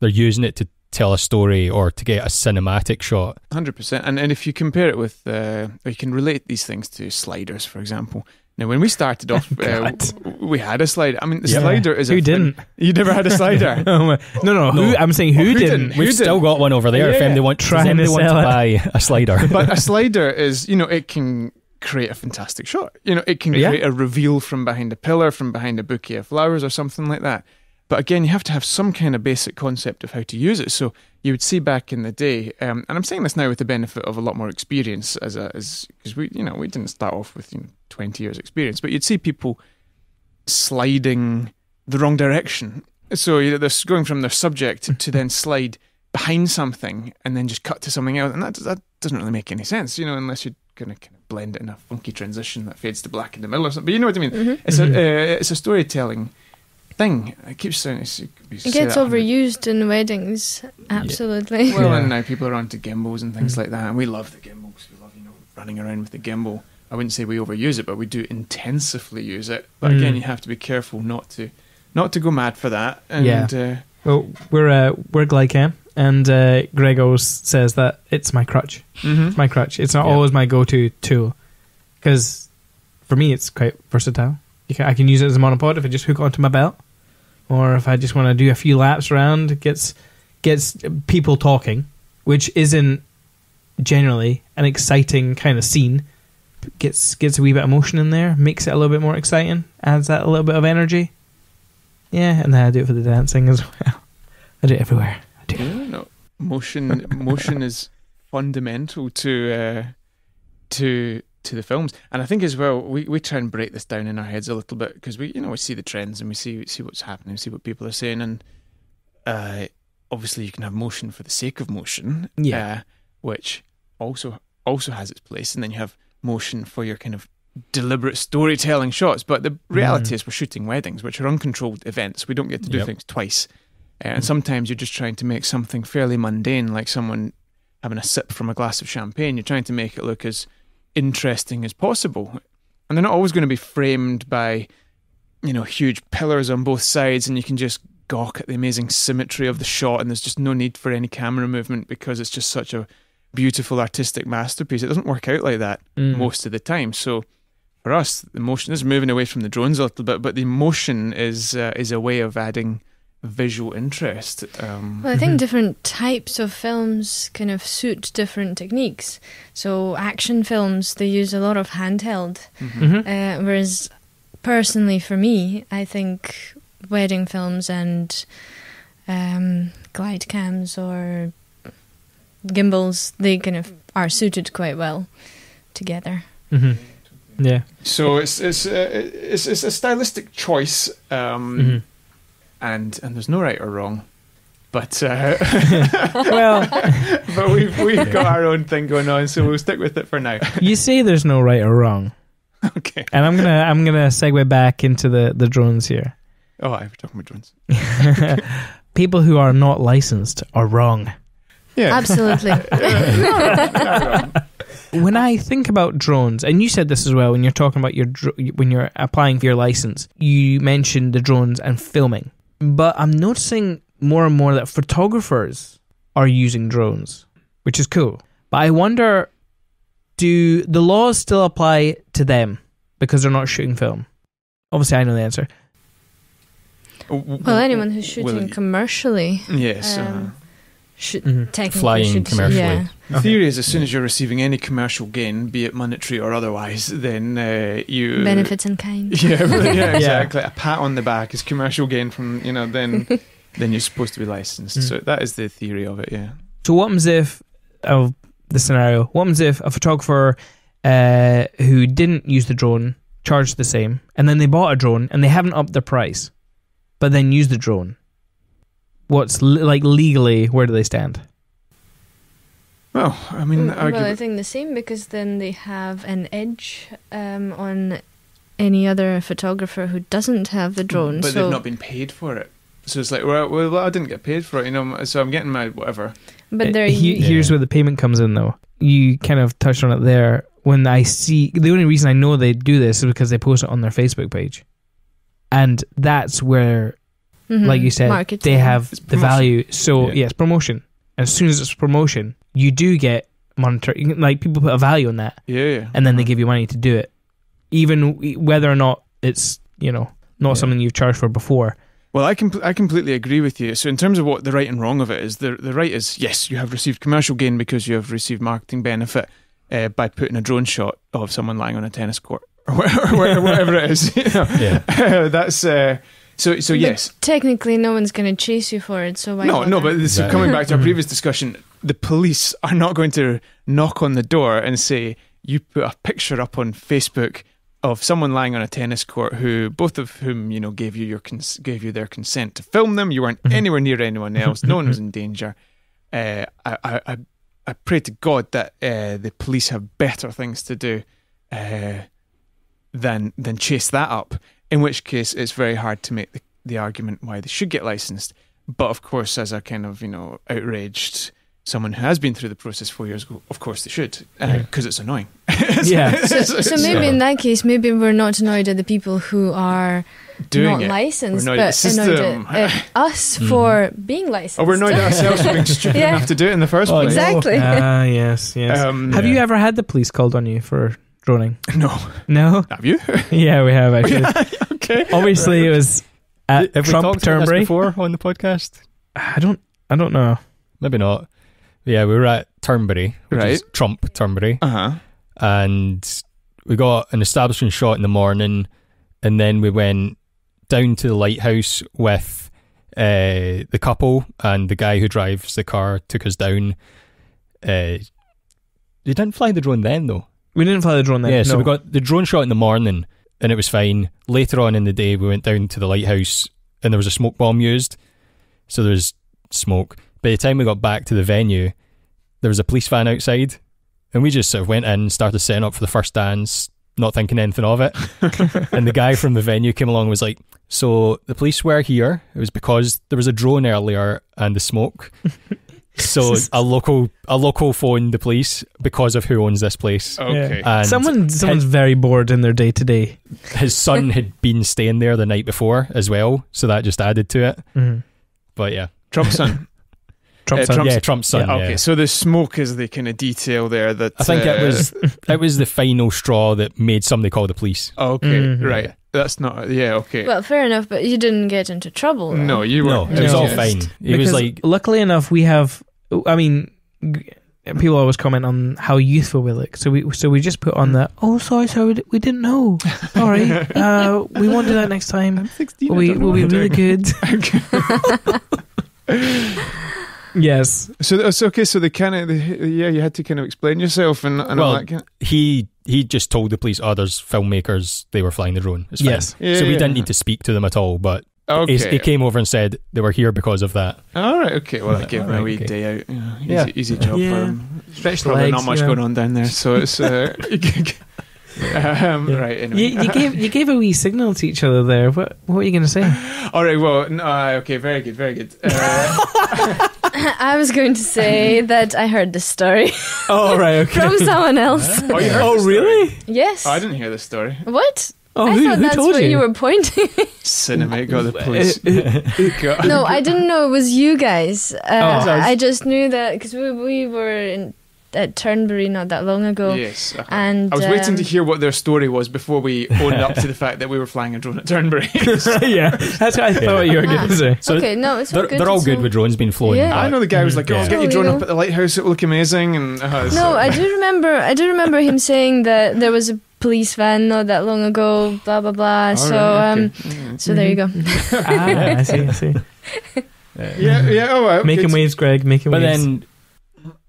They're using it to tell a story or to get a cinematic shot. one hundred percent. And, and if you compare it with, uh, or you can relate these things to sliders, for example. Now, when we started off, uh, we had a slider. I mean, the yeah. slider is who a... Who didn't? Thing. You never had a slider? no, no, no, no. Who, I'm saying who, well, who didn't? didn't? We've who still didn't? got one over there yeah. if anybody want, trying to, want to buy a slider. But a slider is, you know, it can create a fantastic shot. You know, it can yeah. create a reveal from behind a pillar, from behind a bouquet of flowers or something like that. But again, you have to have some kind of basic concept of how to use it. So you would see back in the day, um, and I'm saying this now with the benefit of a lot more experience, as a, as because we, you know, we didn't start off with you know, twenty years experience, but you'd see people sliding the wrong direction. So you know, they're going from their subject to then slide behind something and then just cut to something else, and that that doesn't really make any sense, you know, unless you're going to kind of blend it in a funky transition that fades to black in the middle or something. But you know what I mean? Mm-hmm. It's mm-hmm. a uh, it's a storytelling thing. It keeps saying it's, it, it gets overused in weddings, absolutely. Yeah. Well, yeah. and now people are onto gimbals and things mm. like that, and we love the gimbals. We love, you know, running around with the gimbal. I wouldn't say we overuse it, but we do intensively use it. But mm. again, you have to be careful not to not to go mad for that. And, yeah. Uh, well, we're uh, we're Glycam, and uh, Greg always says that it's my crutch. Mm-hmm. It's my crutch. It's not yeah. always my go-to tool, because for me, it's quite versatile. You can, I can use it as a monopod if I just hook onto my belt, or if I just want to do a few laps around. It gets gets people talking, which isn't generally an exciting kind of scene. Gets gets a wee bit of motion in there, makes it a little bit more exciting, adds that a little bit of energy. Yeah, and then I do it for the dancing as well. I do it everywhere. I do. Yeah, no. Motion, motion is fundamental to uh, to to the films, and I think as well we, we try and break this down in our heads a little bit, because we you know we see the trends and we see see what's happening, we see what people are saying, and uh, obviously you can have motion for the sake of motion, yeah, uh, which also also has its place, and then you have motion for your kind of deliberate storytelling shots. But the reality mm. is we're shooting weddings, which are uncontrolled events. We don't get to do yep. things twice. Uh, and mm. sometimes you're just trying to make something fairly mundane, like someone having a sip from a glass of champagne. You're trying to make it look as interesting as possible. And they're not always going to be framed by, you know, huge pillars on both sides, and you can just gawk at the amazing symmetry of the shot, and there's just no need for any camera movement because it's just such a beautiful artistic masterpiece. It doesn't work out like that mm. most of the time. So for us, the motion is moving away from the drones a little bit, but the motion is uh, is a way of adding visual interest. Um, well, I think different types of films kind of suit different techniques. So action films, they use a lot of handheld, mm-hmm. uh, whereas personally for me, I think wedding films and um, glide cams or gimbals, they kind of are suited quite well together. Mm-hmm. Yeah. So it's it's, uh, it's it's a stylistic choice, um, mm-hmm. and and there's no right or wrong, but uh, well, but we've we've got our own thing going on, so we'll stick with it for now. You say there's no right or wrong. Okay. And I'm gonna I'm gonna segue back into the the drones here. Oh, I'm talking about drones. People who are not licensed are wrong. Yeah. Absolutely. When I think about drones, and you said this as well when you're talking about your dr when you're applying for your license, you mentioned the drones and filming. But I'm noticing more and more that photographers are using drones, which is cool. But I wonder, do the laws still apply to them because they're not shooting film? Obviously, I know the answer. Well, anyone who's shooting well, commercially, yes. Um, uh-huh. Should, mm-hmm. Flying should, commercially. Yeah. The theory is, as soon as you're receiving any commercial gain, be it monetary or otherwise, then uh, you benefits in kind. Yeah, yeah, exactly. Yeah. A pat on the back is commercial gain from you know. Then, then you're supposed to be licensed. Mm. So that is the theory of it. Yeah. So what happens if of the scenario? What happens if a photographer uh, who didn't use the drone charged the same, and then they bought a drone and they haven't upped their price, but then used the drone? What's like legally? Where do they stand? Well, I mean, well, I think the same, because then they have an edge um, on any other photographer who doesn't have the drone. But so they've not been paid for it, so it's like, well, well, I didn't get paid for it, you know, so I'm getting my whatever. But there, he, yeah. here's where the payment comes in, though. You kind of touched on it there. When I see the only reason I know they do this is because they post it on their Facebook page, and that's where. Mm-hmm. Like you said, marketing. They have the value. So yeah. yeah, it's promotion. As soon as it's promotion, you do get monetary. Like, people put a value on that. Yeah, yeah. And then they give you money to do it, even whether or not it's you know not yeah. something you've charged for before. Well, I com I completely agree with you. So in terms of what the right and wrong of it is, the the right is yes, you have received commercial gain because you have received marketing benefit uh, by putting a drone shot of someone lying on a tennis court or whatever, whatever it is. You know? Yeah, uh, that's. Uh, So, so yes. But technically, no one's going to chase you for it. So why? No, no. But this, coming back to our previous discussion, the police are not going to knock on the door and say, "You put a picture up on Facebook of someone lying on a tennis court, who both of whom you know gave you your cons gave you their consent to film them. You weren't anywhere near anyone else. No one was in danger." Uh, I, I, I pray to God that uh, the police have better things to do uh, than than chase that up. In which case, it's very hard to make the, the argument why they should get licensed. But of course, as a kind of, you know, outraged someone who has been through the process four years ago, of course they should, because uh, yeah. it's annoying. Yeah. So, so, so maybe so. in that case, maybe we're not annoyed at the people who are Doing not it. licensed, we're annoyed but at annoyed at, at us mm. for being licensed. Or we're annoyed at ourselves for being stupid yeah. enough to do it in the first oh, place. Exactly. Ah, uh, yes, yes. Um, have yeah. you ever had the police called on you for droning? No. No? Have you? Yeah, we have actually. Oh, yeah. Okay. Obviously, right. it was at have Trump Turnberry before on the podcast. I don't. I don't know. Maybe not. Yeah, we were at Turnberry, which right. is Trump Turnberry, uh-huh. and we got an establishment shot in the morning, and then we went down to the lighthouse with uh, the couple, and the guy who drives the car took us down. Uh, we didn't fly the drone then, though. We didn't fly the drone then, Yeah, no. so we got the drone shot in the morning, and it was fine. Later on in the day, we went down to the lighthouse, and there was a smoke bomb used, so there's smoke. By the time we got back to the venue, there was a police van outside, and we just sort of went in and started setting up for the first dance, not thinking anything of it. And the guy from the venue came along and was like, so the police were here. It was because there was a drone earlier and the smoke. So a local a local phoned the police because of who owns this place. Okay. And Someone, someone's his, very bored in their day-to-day. His son had been staying there the night before as well, so that just added to it. Mm-hmm. But yeah. Trump's son. Trump's uh, Trump's, yeah, Trump's son. Yeah, okay, yeah. So the smoke is the kind of detail there that I think uh, it was. It was the final straw that made somebody call the police. Okay, mm-hmm. right. That's not. Yeah, okay. Well, fair enough, but you didn't get into trouble. Though. No, you weren't. No, it was no. all fine. It because was like, luckily enough, we have. I mean, people always comment on how youthful we look. So we, so we just put on that. Oh, sorry, sorry, we, we didn't know. Sorry, uh, we won't do that next time. I'm sixteen. We will be really good. Yes. So that's okay. So they kind of, they, yeah, you had to kind of explain yourself and, and well, all that. Kind of. He he just told the police, others oh, filmmakers, they were flying the drone. It's yes. Fine. Yeah, so yeah, we yeah. didn't need to speak to them at all, but okay. he, he came over and said they were here because of that. All right. Okay. Well, that gave him right, a wee okay. day out. You know, easy, yeah. easy job yeah. for him. There's probably legs, not much you know. going on down there, so it's. Uh, Um, yeah. Right. Anyway. You, you gave you gave a wee signal to each other there. What what were you going to say? All right. Well, no, uh, okay. Very good. Very good. Uh, I was going to say that I heard this story. Oh right. Okay. From someone else. Oh, you heard oh really? Yes. Oh, I didn't hear this story. What? Oh, I who, thought who that's what you? you were pointing. Cinema got the police. No, I didn't know it was you guys. Uh, oh. I just knew that because we we were in. At Turnberry not that long ago. Yes. Uh-huh. And I was um, waiting to hear what their story was before we owned up to the fact that we were flying a drone at Turnberry. Yeah, that's what I thought yeah. you were ah. going to say. So okay, no, it's all they're, good. They're all good with drones being flown. Yeah. I know the guy was like, "Oh, yeah. I'll get your drone up at the lighthouse. It will look amazing." And uh, no, so. I do remember. I do remember him saying that there was a police van not that long ago. Blah blah blah. All so, right, okay. um, mm. so there you go. Ah, yeah, I see. I see. Yeah, yeah. Oh, okay. Making waves, Greg. Making but waves. But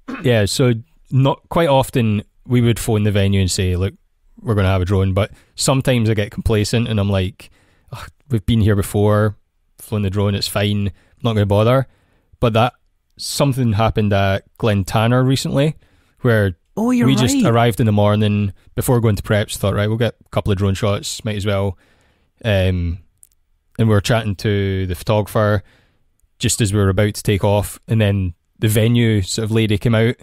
then, yeah. So. Not quite often we would phone the venue and say, look, we're going to have a drone, but sometimes I get complacent and I'm like, oh, we've been here before, flown the drone, it's fine, I'm not going to bother. But that something happened at Glentanar recently where oh, you're we right. just arrived in the morning before going to preps, thought, right, we'll get a couple of drone shots, might as well. Um, and we were chatting to the photographer just as we were about to take off, and then the venue sort of lady came out,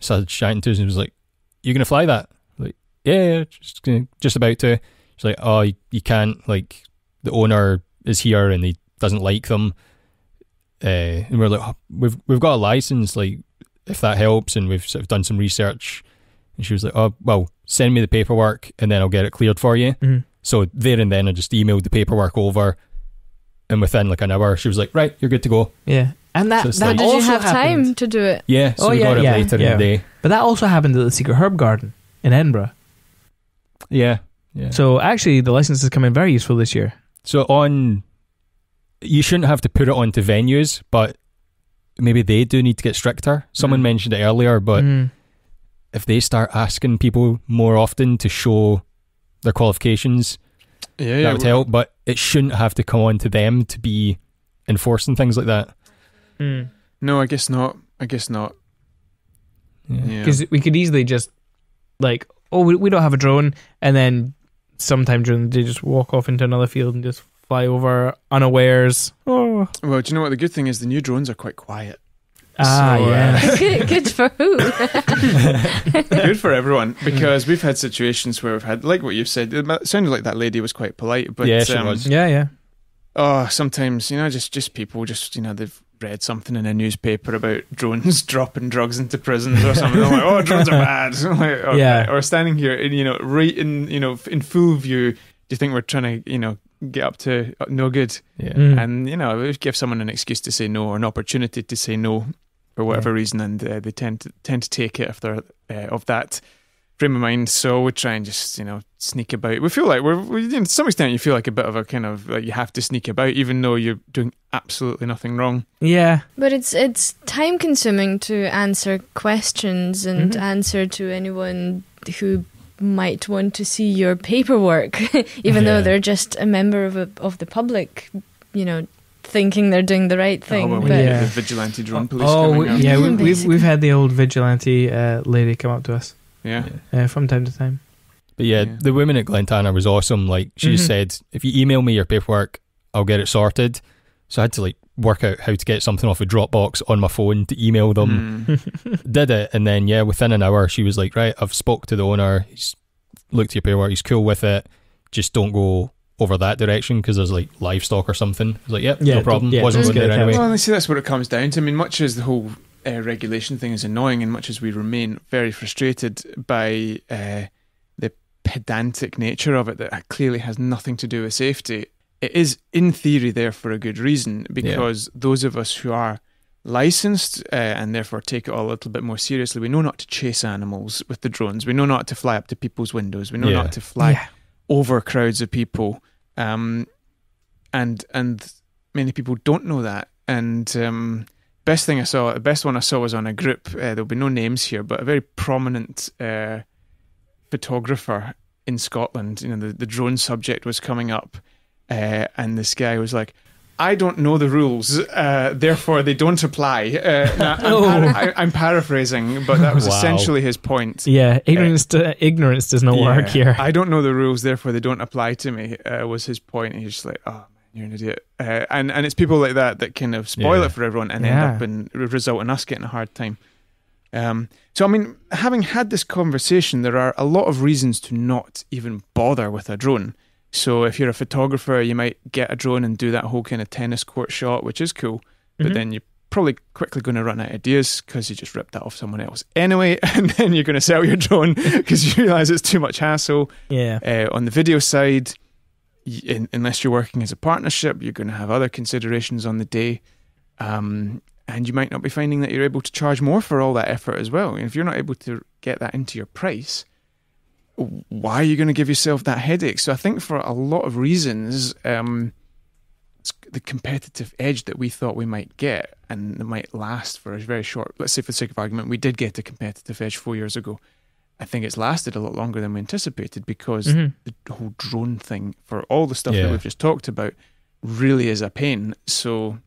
started shouting to us and was like, "You're gonna fly that?" I'm like, yeah, just gonna, just about to. She's like, "Oh, you, you can't. Like, the owner is here and he doesn't like them." Uh, and we're like, oh, "We've we've got a license. Like, if that helps." And we've sort of done some research. And she was like, "Oh, well, send me the paperwork and then I'll get it cleared for you." Mm-hmm. So there and then, I just emailed the paperwork over, and within like an hour, she was like, "Right, you're good to go." Yeah. And that, so that like, did you have happened. time to do it? Yeah, so oh, we yeah, got it yeah, later yeah. in the day. But that also happened at the Secret Herb Garden in Edinburgh. Yeah, yeah. So actually, the license has come in very useful this year. So on, you shouldn't have to put it onto venues, but maybe they do need to get stricter. Someone mm. mentioned it earlier, but mm. if they start asking people more often to show their qualifications, yeah, yeah, that would help. But it shouldn't have to come on to them to be enforcing things like that. Mm. No, I guess not. I guess not. Because yeah. we could easily just, like, oh, we, we don't have a drone, and then sometime during the day just walk off into another field and just fly over unawares. Oh. Well, do you know what? The good thing is the new drones are quite quiet. Ah, so, yeah. Uh, good, good for who? Good for everyone, because we've had situations where we've had, like what you've said, it sounded like that lady was quite polite, but yeah, she um, was. Yeah, yeah. Oh, sometimes, you know, just just people, just, you know, they've read something in a newspaper about drones dropping drugs into prisons or something. I'm like, oh, drones are bad. Like, okay. Yeah. Or standing here, in, you know, right in, you know, in full view. Do you think we're trying to, you know, get up to no good? Yeah. Mm. And, you know, give someone an excuse to say no or an opportunity to say no for whatever yeah. reason, and uh, they tend to tend to take it if they're uh, of that frame of mind. So we try and just, you know, sneak about. We feel like we're, we, you know, to some extent, you feel like a bit of a kind of like you have to sneak about, even though you're doing absolutely nothing wrong. Yeah, but it's it's time consuming to answer questions and mm-hmm. answer to anyone who might want to see your paperwork, even yeah. though they're just a member of a, of the public, you know, thinking they're doing the right thing. Oh, well, but yeah. the vigilante drone police. Oh, we, yeah, we, we've we've had the old vigilante uh, lady come up to us. Yeah, uh, from time to time. But yeah, yeah, the woman at Glentanar was awesome. Like she mm-hmm. said, if you email me your paperwork, I'll get it sorted. So I had to like work out how to get something off a Dropbox on my phone to email them. Mm. Did it, and then yeah, within an hour she was like, right, I've spoke to the owner. He's looked at your paperwork. He's cool with it. Just don't go over that direction because there's like livestock or something. I was like, yep, yeah, no problem. Yeah, wasn't going there anyway. Well, see, that's what it comes down to. I mean, much as the whole uh, regulation thing is annoying, and much as we remain very frustrated by uh, the pedantic nature of it that clearly has nothing to do with safety, it is in theory there for a good reason, because yeah. those of us who are licensed uh, and therefore take it all a little bit more seriously, we know not to chase animals with the drones. We know not to fly up to people's windows. We know yeah. not to fly yeah. over crowds of people. Um, and and many people don't know that. And um, best thing I saw, the best one I saw was on a group. Uh, there'll be no names here, but a very prominent uh, photographer in Scotland. You know, the, the drone subject was coming up, uh, and this guy was like, "I don't know the rules, uh, therefore they don't apply." Uh, nah, I'm, oh. para I, I'm paraphrasing, but that was wow. essentially his point. Yeah, ignorance, uh, to, ignorance does not yeah, work here. "I don't know the rules, therefore they don't apply to me," uh, was his point. And he's just like, "Oh, man, you're an idiot." Uh, and, and it's people like that that kind of spoil yeah. it for everyone and yeah. end up in result in us getting a hard time. Um, so, I mean, having had this conversation, there are a lot of reasons to not even bother with a drone. So if you're a photographer, you might get a drone and do that whole kind of tennis court shot, which is cool. But mm-hmm. then you're probably quickly going to run out of ideas because you just ripped that off someone else anyway. And then you're going to sell your drone because you realise it's too much hassle. Yeah. Uh, on the video side, in, unless you're working as a partnership, you're going to have other considerations on the day. Um, and you might not be finding that you're able to charge more for all that effort as well. And if you're not able to get that into your price, why are you going to give yourself that headache? So I think for a lot of reasons, um, it's the competitive edge that we thought we might get and it might last for a very short, let's say for the sake of argument, we did get a competitive edge four years ago. I think it's lasted a lot longer than we anticipated because mm-hmm. the whole drone thing, for all the stuff yeah. that we've just talked about, really is a pain. So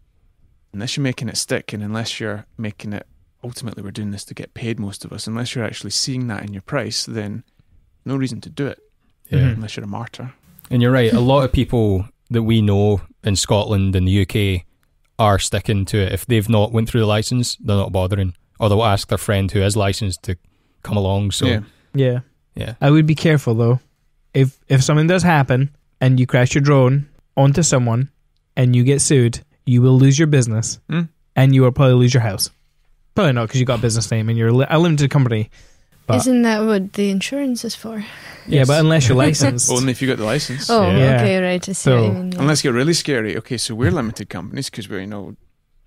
unless you're making it stick, and unless you're making it, ultimately we're doing this to get paid, most of us, unless you're actually seeing that in your price, then no reason to do it, yeah. unless you're a martyr. And you're right, a lot of people that we know in Scotland and the U K are sticking to it. If they've not went through the licence, they're not bothering. Or they'll ask their friend who is licensed to come along. So yeah. yeah. yeah. I would be careful, though. If, if something does happen and you crash your drone onto someone and you get sued, you will lose your business mm. and you will probably lose your house. Probably not, because you've got a business name and you're a limited company. But isn't that what the insurance is for? Yeah, yes. But unless you're licensed. Only if you got the license. Oh, yeah. Okay, right. I see so, what you mean, yeah. Unless you're really scary. Okay, so we're limited companies because we're, you know,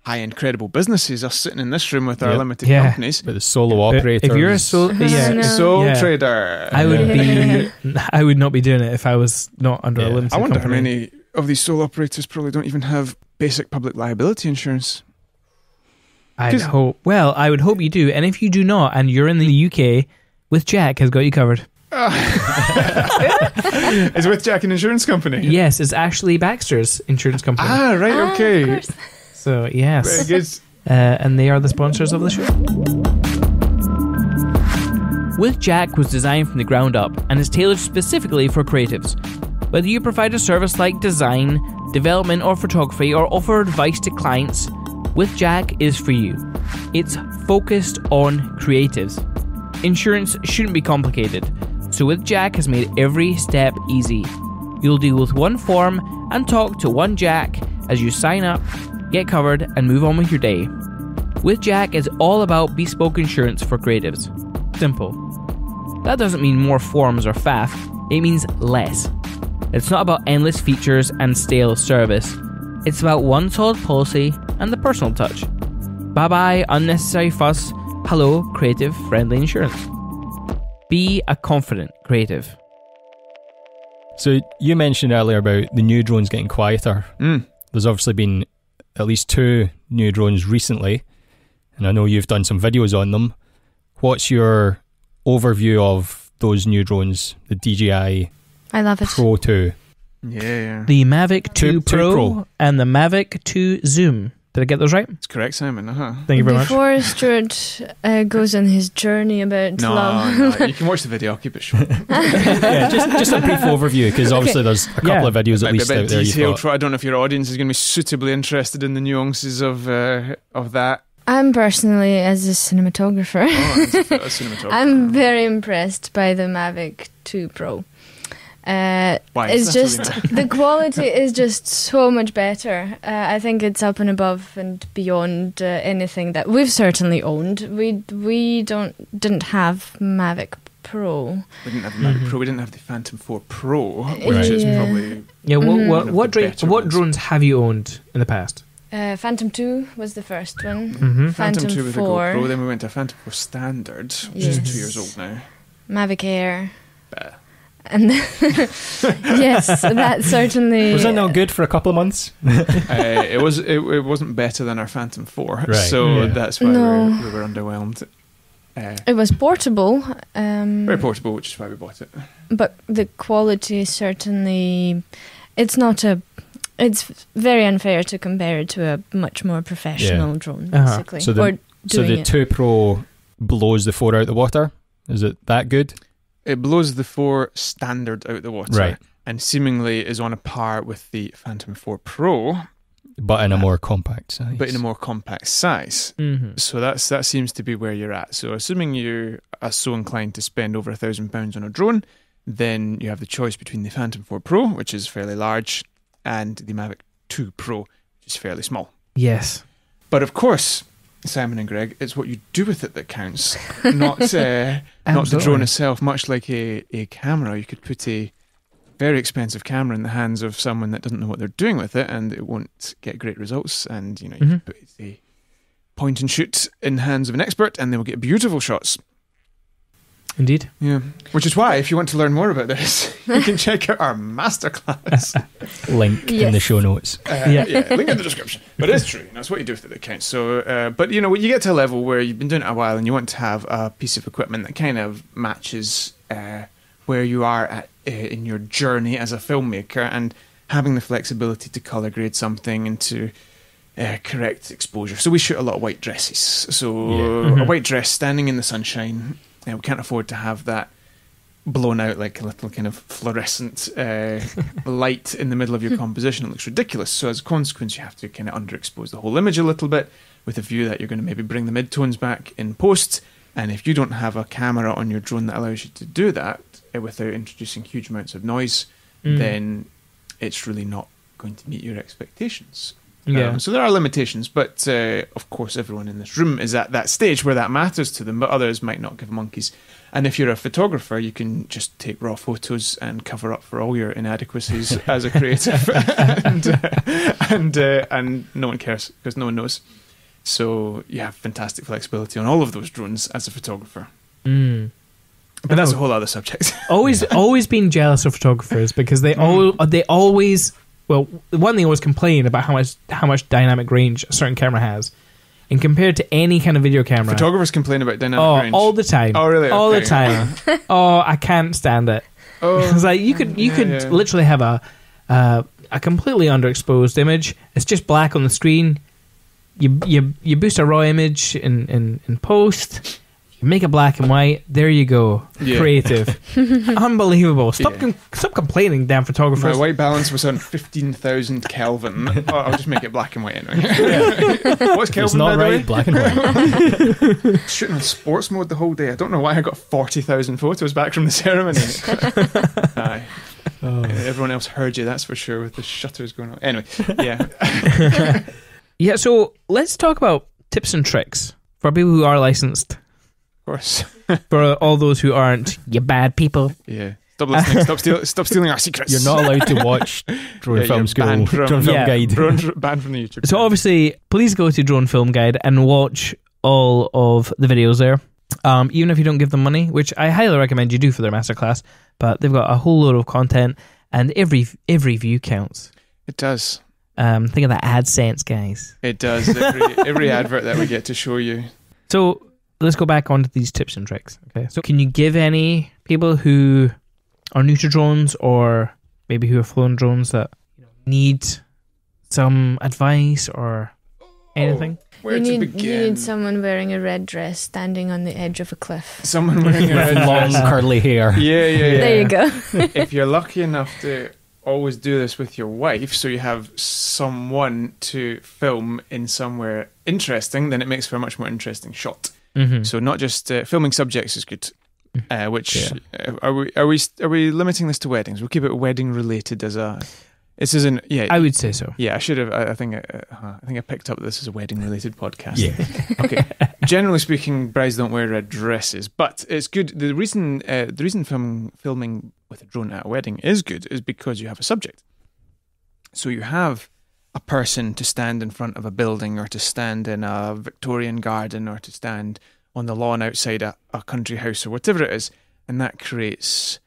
high-end credible businesses. Us sitting in this room with yep. our limited yeah. companies. But the solo yeah. operator. If you're a solo yeah. no. sole yeah. trader, I would yeah. be. I would not be doing it if I was not under yeah. a limited. I wonder company. How many of these sole operators probably don't even have basic public liability insurance. I'd hope. Well, I would hope you do. And if you do not, and you're in the U K, With Jack has got you covered. Is With Jack an insurance company? Yes, it's Ashley Baxter's insurance company. Ah, right, ah, okay. So, yes. Very good. Uh, and they are the sponsors of the show. With Jack was designed from the ground up and is tailored specifically for creatives. Whether you provide a service like design, development, or photography, or offer advice to clients, With Jack is for you. It's focused on creatives. Insurance shouldn't be complicated, so With Jack has made every step easy. You'll deal with one form and talk to one Jack as you sign up, get covered, and move on with your day. With Jack is all about bespoke insurance for creatives. Simple. That doesn't mean more forms or faff, it means less. It's not about endless features and stale service. It's about one solid policy and the personal touch. Bye-bye unnecessary fuss, hello creative-friendly insurance. Be a confident creative. So you mentioned earlier about the new drones getting quieter. Mm. There's obviously been at least two new drones recently, and I know you've done some videos on them. What's your overview of those new drones, the D J I I love it. Pro two? Yeah, yeah. The Mavic two, two, Pro, two Pro and the Mavic two Zoom. Did I get those right? That's correct, Simon. Uh-huh. Thank you very Before much. Before Stuart uh, goes on his journey about no, love. No, you can watch the video. I'll keep it short. yeah, just, just a brief overview, because obviously okay. there's a couple yeah. of videos at least out there. You for, I don't know if your audience is going to be suitably interested in the nuances of uh, of that. I'm personally, as a cinematographer, oh, as a, as a cinematographer. I'm very impressed by the Mavic two Pro. Uh, it's just the quality is just so much better. Uh, I think it's up and above and beyond uh, anything that we've certainly owned. We we don't didn't have Mavic Pro. We didn't have Mavic mm-hmm. Pro. We didn't have the Phantom Four Pro, which yeah. is probably yeah. What mm-hmm. what what, dra- what drones have you owned in the past? Uh, Phantom two was the first one. Mm-hmm. Phantom, Phantom two with the GoPro. Then we went to Phantom Four Standard, which yes. is two years old now. Mavic Air. Bah. And yes, that certainly was that not good for a couple of months. uh, it was. It, it wasn't better than our Phantom Four, right, so yeah. that's why no. we, were, we were underwhelmed. Uh, it was portable, um, very portable, which is why we bought it. But the quality certainly, it's not a. It's very unfair to compare it to a much more professional yeah. drone, uh-huh. basically. So the, or so the two Pro blows the four out the water. Is it that good? It blows the four standard out the water, right. and seemingly is on a par with the Phantom Four Pro, but in a more compact size. But in a more compact size. Mm-hmm. So that's that seems to be where you're at. So assuming you are so inclined to spend over a thousand pounds on a drone, then you have the choice between the Phantom Four Pro, which is fairly large, and the Mavic Two Pro, which is fairly small. Yes, but of course. Simon and Greg, it's what you do with it that counts, not uh, not the drone itself. Much like a, a camera, you could put a very expensive camera in the hands of someone that doesn't know what they're doing with it, and it won't get great results. And you know, you mm-hmm. could put a point and shoot in the hands of an expert, and they will get beautiful shots. Indeed. Yeah. Which is why, if you want to learn more about this, you can check out our masterclass. link yes. in the show notes. Uh, yeah. yeah, link in the description. But it's true. That's what you do with it that counts. So, uh, but, you know, when you get to a level where you've been doing it a while and you want to have a piece of equipment that kind of matches uh, where you are at, uh, in your journey as a filmmaker, and having the flexibility to colour grade something and to... Uh, correct exposure. So we shoot a lot of white dresses. So yeah. mm-hmm. a white dress standing in the sunshine... Yeah, we can't afford to have that blown out like a little kind of fluorescent uh, light in the middle of your composition. It looks ridiculous. So as a consequence, you have to kind of underexpose the whole image a little bit, with a view that you're going to maybe bring the mid-tones back in post. And if you don't have a camera on your drone that allows you to do that uh, without introducing huge amounts of noise, mm. then it's really not going to meet your expectations. Yeah. Um, so there are limitations, but uh, of course everyone in this room is at that stage where that matters to them, but others might not give monkeys. And if you're a photographer, you can just take raw photos and cover up for all your inadequacies as a creative, and uh, and, uh, and no one cares because no one knows. So you have fantastic flexibility on all of those drones as a photographer. Mm. But that's a whole other subject. always, always been jealous of photographers because they all they always. Well, one, they always complain about how much how much dynamic range a certain camera has, and compared to any kind of video camera, photographers complain about dynamic oh, range all the time. Oh, really? All okay. the time. oh, I can't stand it. Oh, it's like you could you yeah, could yeah. literally have a uh, a completely underexposed image. It's just black on the screen. You you you boost a raw image in in, in post. Make it black and white. There you go. Yeah. Creative. Unbelievable. Stop, yeah. com stop complaining, damn photographers. My white balance was on fifteen thousand Kelvin. Oh, I'll just make it black and white anyway. Yeah. What's Kelvin, it's not by right, the way? Black and white. Shooting on sports mode the whole day. I don't know why I got forty thousand photos back from the ceremony. Aye. Oh. Everyone else heard you, that's for sure, with the shutters going on. Anyway, yeah. Yeah, so let's talk about tips and tricks for people who are licensed. Course. For all those who aren't, you bad people. Yeah. Stop listening. Stop, steal, stop stealing our secrets. You're not allowed to watch Drone yeah, Film School. From, Drone Film yeah. Guide. Drone, banned from the YouTube. So obviously, please go to Drone Film Guide and watch all of the videos there. Um, even if you don't give them money, which I highly recommend you do for their masterclass, but they've got a whole load of content and every every view counts. It does. Um, think of that AdSense, guys. It does. Every, every advert that we get to show you. So... let's go back onto these tips and tricks. Okay, so can you give any people who are new to drones or maybe who have flown drones that need some advice or anything? Oh, where you, to need, begin? You need someone wearing a red dress standing on the edge of a cliff. Someone wearing a red long dress. Curly hair. Yeah, yeah, yeah. There you go. If you're lucky enough to always do this with your wife, so you have someone to film in somewhere interesting, then it makes for a much more interesting shot. Mm-hmm. So not just uh, filming subjects is good. Uh, which yeah. uh, are we are we are we limiting this to weddings? We'll keep it wedding related as a. This isn't. Yeah, I would say so. Yeah, I should have. I, I think. Uh, I think I picked up that this is a wedding related podcast. Yeah. Okay. Generally speaking, brides don't wear red dresses, but it's good. The reason uh, the reason filming filming with a drone at a wedding is good is because you have a subject. So you have a person to stand in front of a building or to stand in a Victorian garden or to stand on the lawn outside a, a country house or whatever it is. And that creates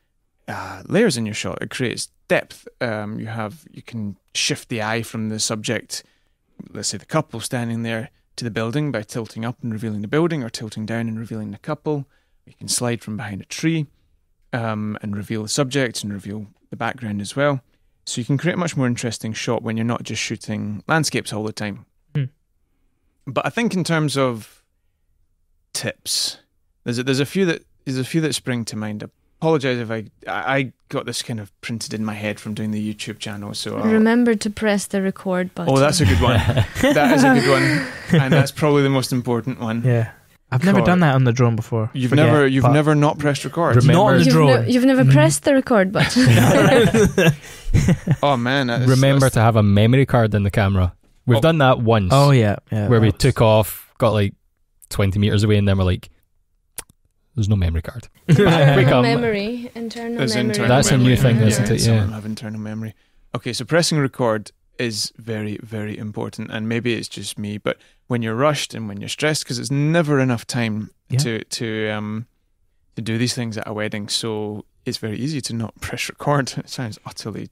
uh, layers in your shot. It creates depth. Um, you have, you can shift the eye from the subject, let's say the couple standing there, to the building by tilting up and revealing the building or tilting down and revealing the couple. You can slide from behind a tree um, and reveal the subject and reveal the background as well. So you can create a much more interesting shot when you're not just shooting landscapes all the time. Mm. But I think in terms of tips, there's a, there's a few that there's a few that spring to mind. I apologize if I I got this kind of printed in my head from doing the YouTube channel. So I'll... remember to press the record button. Oh, that's a good one. That is a good one, and that's probably the most important one. Yeah. I've never done that on the drone before. You've Forget, never, you've never not pressed record. Remember, not on the drone. You've, ne you've never mm. pressed the record button. Oh man! That is, remember that's... to have a memory card in the camera. We've oh. done that once. Oh yeah, yeah where we was... took off, got like twenty meters away, and then we're like, "There's no memory card." memory, internal There's memory. Internal that's memory. A new thing, yeah, isn't it? Yeah, someone have internal memory. Okay, so pressing record is very, very important, and maybe it's just me, but when you're rushed and when you're stressed, because it's never enough time yeah. to to um to do these things at a wedding, so it's very easy to not press record. It sounds utterly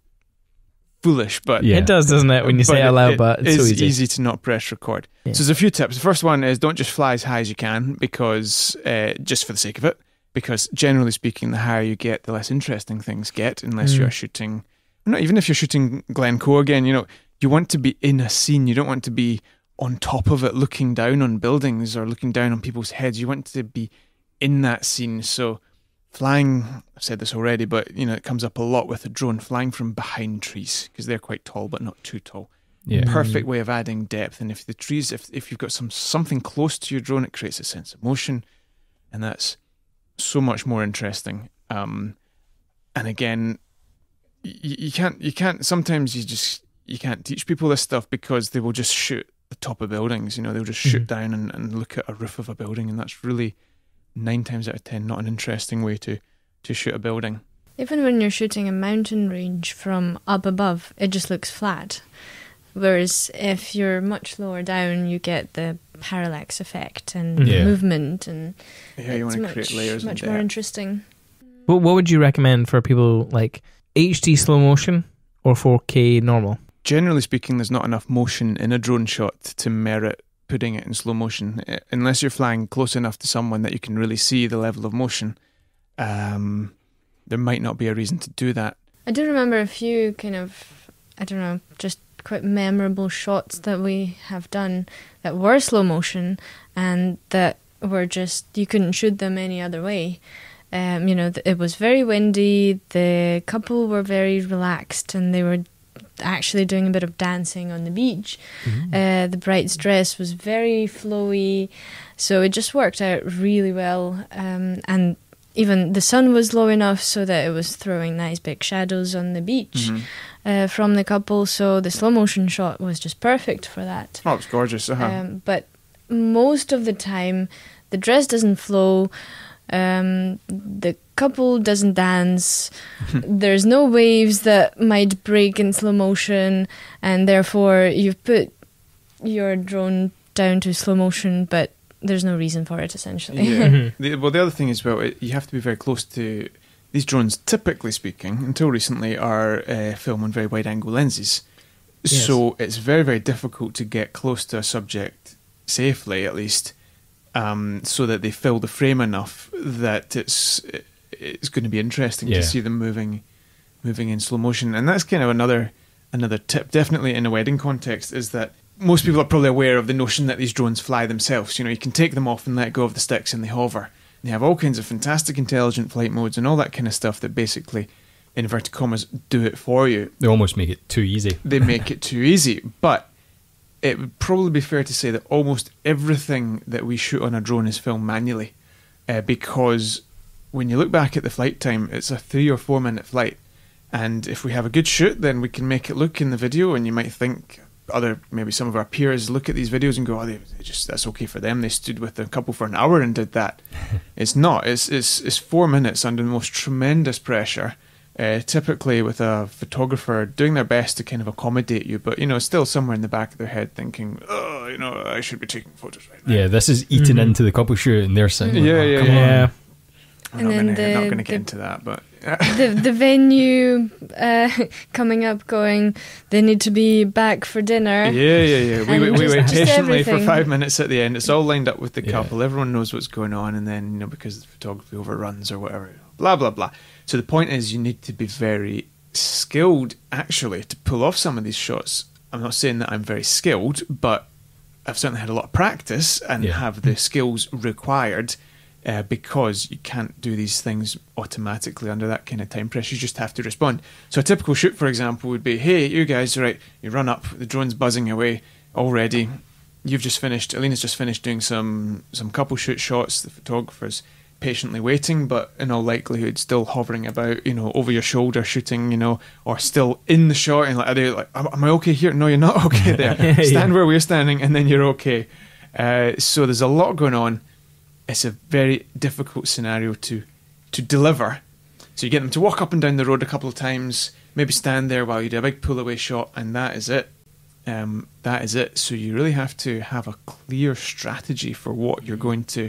foolish, but yeah. it does, doesn't it, when you say it out loud, it but it's so easy. easy to not press record. Yeah. So there's a few tips. The first one is don't just fly as high as you can, because uh, just for the sake of it, because generally speaking, the higher you get, the less interesting things get, unless mm. you're shooting. Not even if you're shooting Glencoe again, you know, you want to be in a scene. You don't want to be on top of it, looking down on buildings or looking down on people's heads. You want to be in that scene. So flying, I've said this already, but, you know, it comes up a lot with a drone, flying from behind trees, because they're quite tall, but not too tall. Yeah. Perfect way of adding depth. And if the trees, if, if you've got some something close to your drone, it creates a sense of motion. And that's so much more interesting. Um, and again... You, you can't, you can't, sometimes you just, you can't teach people this stuff, because they will just shoot the top of buildings, you know, they'll just shoot mm-hmm. down and, and look at a roof of a building, and that's really nine times out of ten not an interesting way to, to shoot a building. Even when you're shooting a mountain range from up above, it just looks flat. Whereas if you're much lower down, you get the parallax effect and yeah. movement, and yeah, you want to create layers, much more interesting. Well, what would you recommend for people, like H D slow motion or four K normal? Generally speaking, there's not enough motion in a drone shot to merit putting it in slow motion, unless you're flying close enough to someone that you can really see the level of motion. Um, there might not be a reason to do that. I do remember a few kind of, I don't know, just quite memorable shots that we have done that were slow motion, and that were just, you couldn't shoot them any other way. Um, you know, it was very windy, the couple were very relaxed, and they were actually doing a bit of dancing on the beach. Mm-hmm. Uh, the bride's dress was very flowy, so it just worked out really well. Um, and even the sun was low enough so that it was throwing nice big shadows on the beach mm-hmm. uh, from the couple, so the slow motion shot was just perfect for that. Oh, it's gorgeous. Uh-huh. Um, but most of the time, the dress doesn't flow, Um, the couple doesn't dance, there's no waves that might break in slow motion, and therefore you've put your drone down to slow motion, but there's no reason for it, essentially. Yeah. Mm-hmm. the, well, the other thing as well, it, you have to be very close to... These drones, typically speaking, until recently, are uh, filmed on very wide-angle lenses. Yes. So it's very, very difficult to get close to a subject, safely at least, Um, so that they fill the frame enough that it's it's going to be interesting yeah. to see them moving, moving in slow motion. And that's kind of another another tip, definitely in a wedding context, is that most people are probably aware of the notion that these drones fly themselves. You know, you can take them off and let go of the sticks, and they hover. And they have all kinds of fantastic intelligent flight modes and all that kind of stuff that basically, in inverted commas, do it for you. They almost make it too easy. They make it too easy, but it would probably be fair to say that almost everything that we shoot on a drone is filmed manually, uh, because when you look back at the flight time, it's a three or four minute flight, and if we have a good shoot, then we can make it look in the video. And you might think other, maybe some of our peers look at these videos and go, "Oh, they, they just that's okay for them. They stood with their couple for an hour and did that." It's not. It's it's it's four minutes under the most tremendous pressure. Uh, typically with a photographer doing their best to kind of accommodate you, but you know, still somewhere in the back of their head thinking, oh, you know, I should be taking photos right now. Yeah, this is eating mm-hmm. into the couple shoot, and they're saying, yeah, oh, yeah, come yeah. on. I'm not going to get the, into that, but the the venue uh, coming up, going, they need to be back for dinner. Yeah, yeah, yeah. We, we, we just, wait patiently for five minutes at the end. It's all lined up with the yeah. couple. Everyone knows what's going on, and then you know, because the photography overruns or whatever, blah blah blah. So the point is, you need to be very skilled, actually, to pull off some of these shots. I'm not saying that I'm very skilled, but I've certainly had a lot of practice and yeah. have the skills required uh, because you can't do these things automatically under that kind of time pressure. You just have to respond. So a typical shoot, for example, would be, hey, you guys, right, you run up, the drone's buzzing away already. You've just finished, Alina's just finished doing some, some couple shoot shots, the photographer's patiently waiting, but in all likelihood still hovering about, you know, over your shoulder shooting, you know, or still in the shot and like, are they like, am I okay here? No, you're not okay there. Stand yeah. where we're standing and then you're okay. Uh, so there's a lot going on. It's a very difficult scenario to to deliver. So you get them to walk up and down the road a couple of times, maybe stand there while you do a big pull away shot, and that is it. Um, that is it. So you really have to have a clear strategy for what you're going to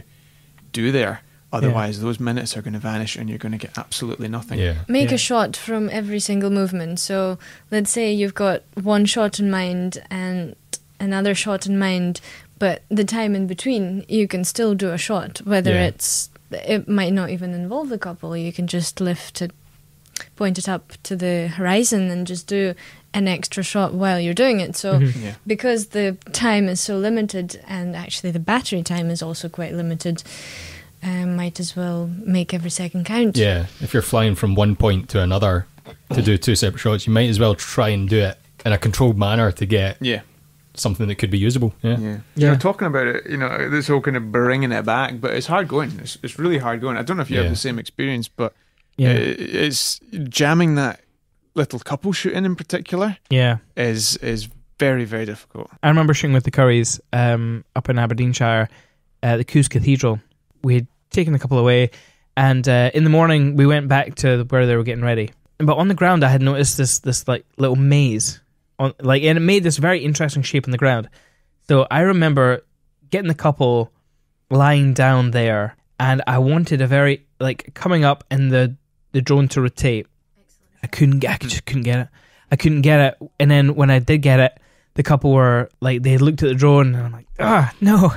do there. Otherwise, yeah. those minutes are going to vanish and you're going to get absolutely nothing. Yeah. Make yeah. a shot from every single movement. So let's say you've got one shot in mind and another shot in mind, but the time in between, you can still do a shot, whether yeah. it's, it might not even involve the couple. You can just lift it, point it up to the horizon and just do an extra shot while you're doing it. So mm-hmm. yeah. because the time is so limited, and actually the battery time is also quite limited, Um, might as well make every second count. Yeah, if you're flying from one point to another to do two separate shots, you might as well try and do it in a controlled manner to get yeah. something that could be usable. Yeah, yeah. yeah. You're talking about it, you know, this whole kind of bringing it back, but it's hard going. It's, it's really hard going. I don't know if you yeah. have the same experience, but yeah. it's jamming that little couple shooting in particular. Yeah, is is very very difficult. I remember shooting with the Curries um, up in Aberdeenshire at the Coos Cathedral. We had taken a couple away, and uh, in the morning we went back to where they were getting ready. But on the ground, I had noticed this this like little maze, on like, and it made this very interesting shape on the ground. So I remember getting the couple lying down there, and I wanted a very like coming up and the the drone to rotate. I couldn't, I just couldn't get it. I couldn't get it, and then when I did get it, the couple were like, they looked at the drone, and I'm like, ah, no.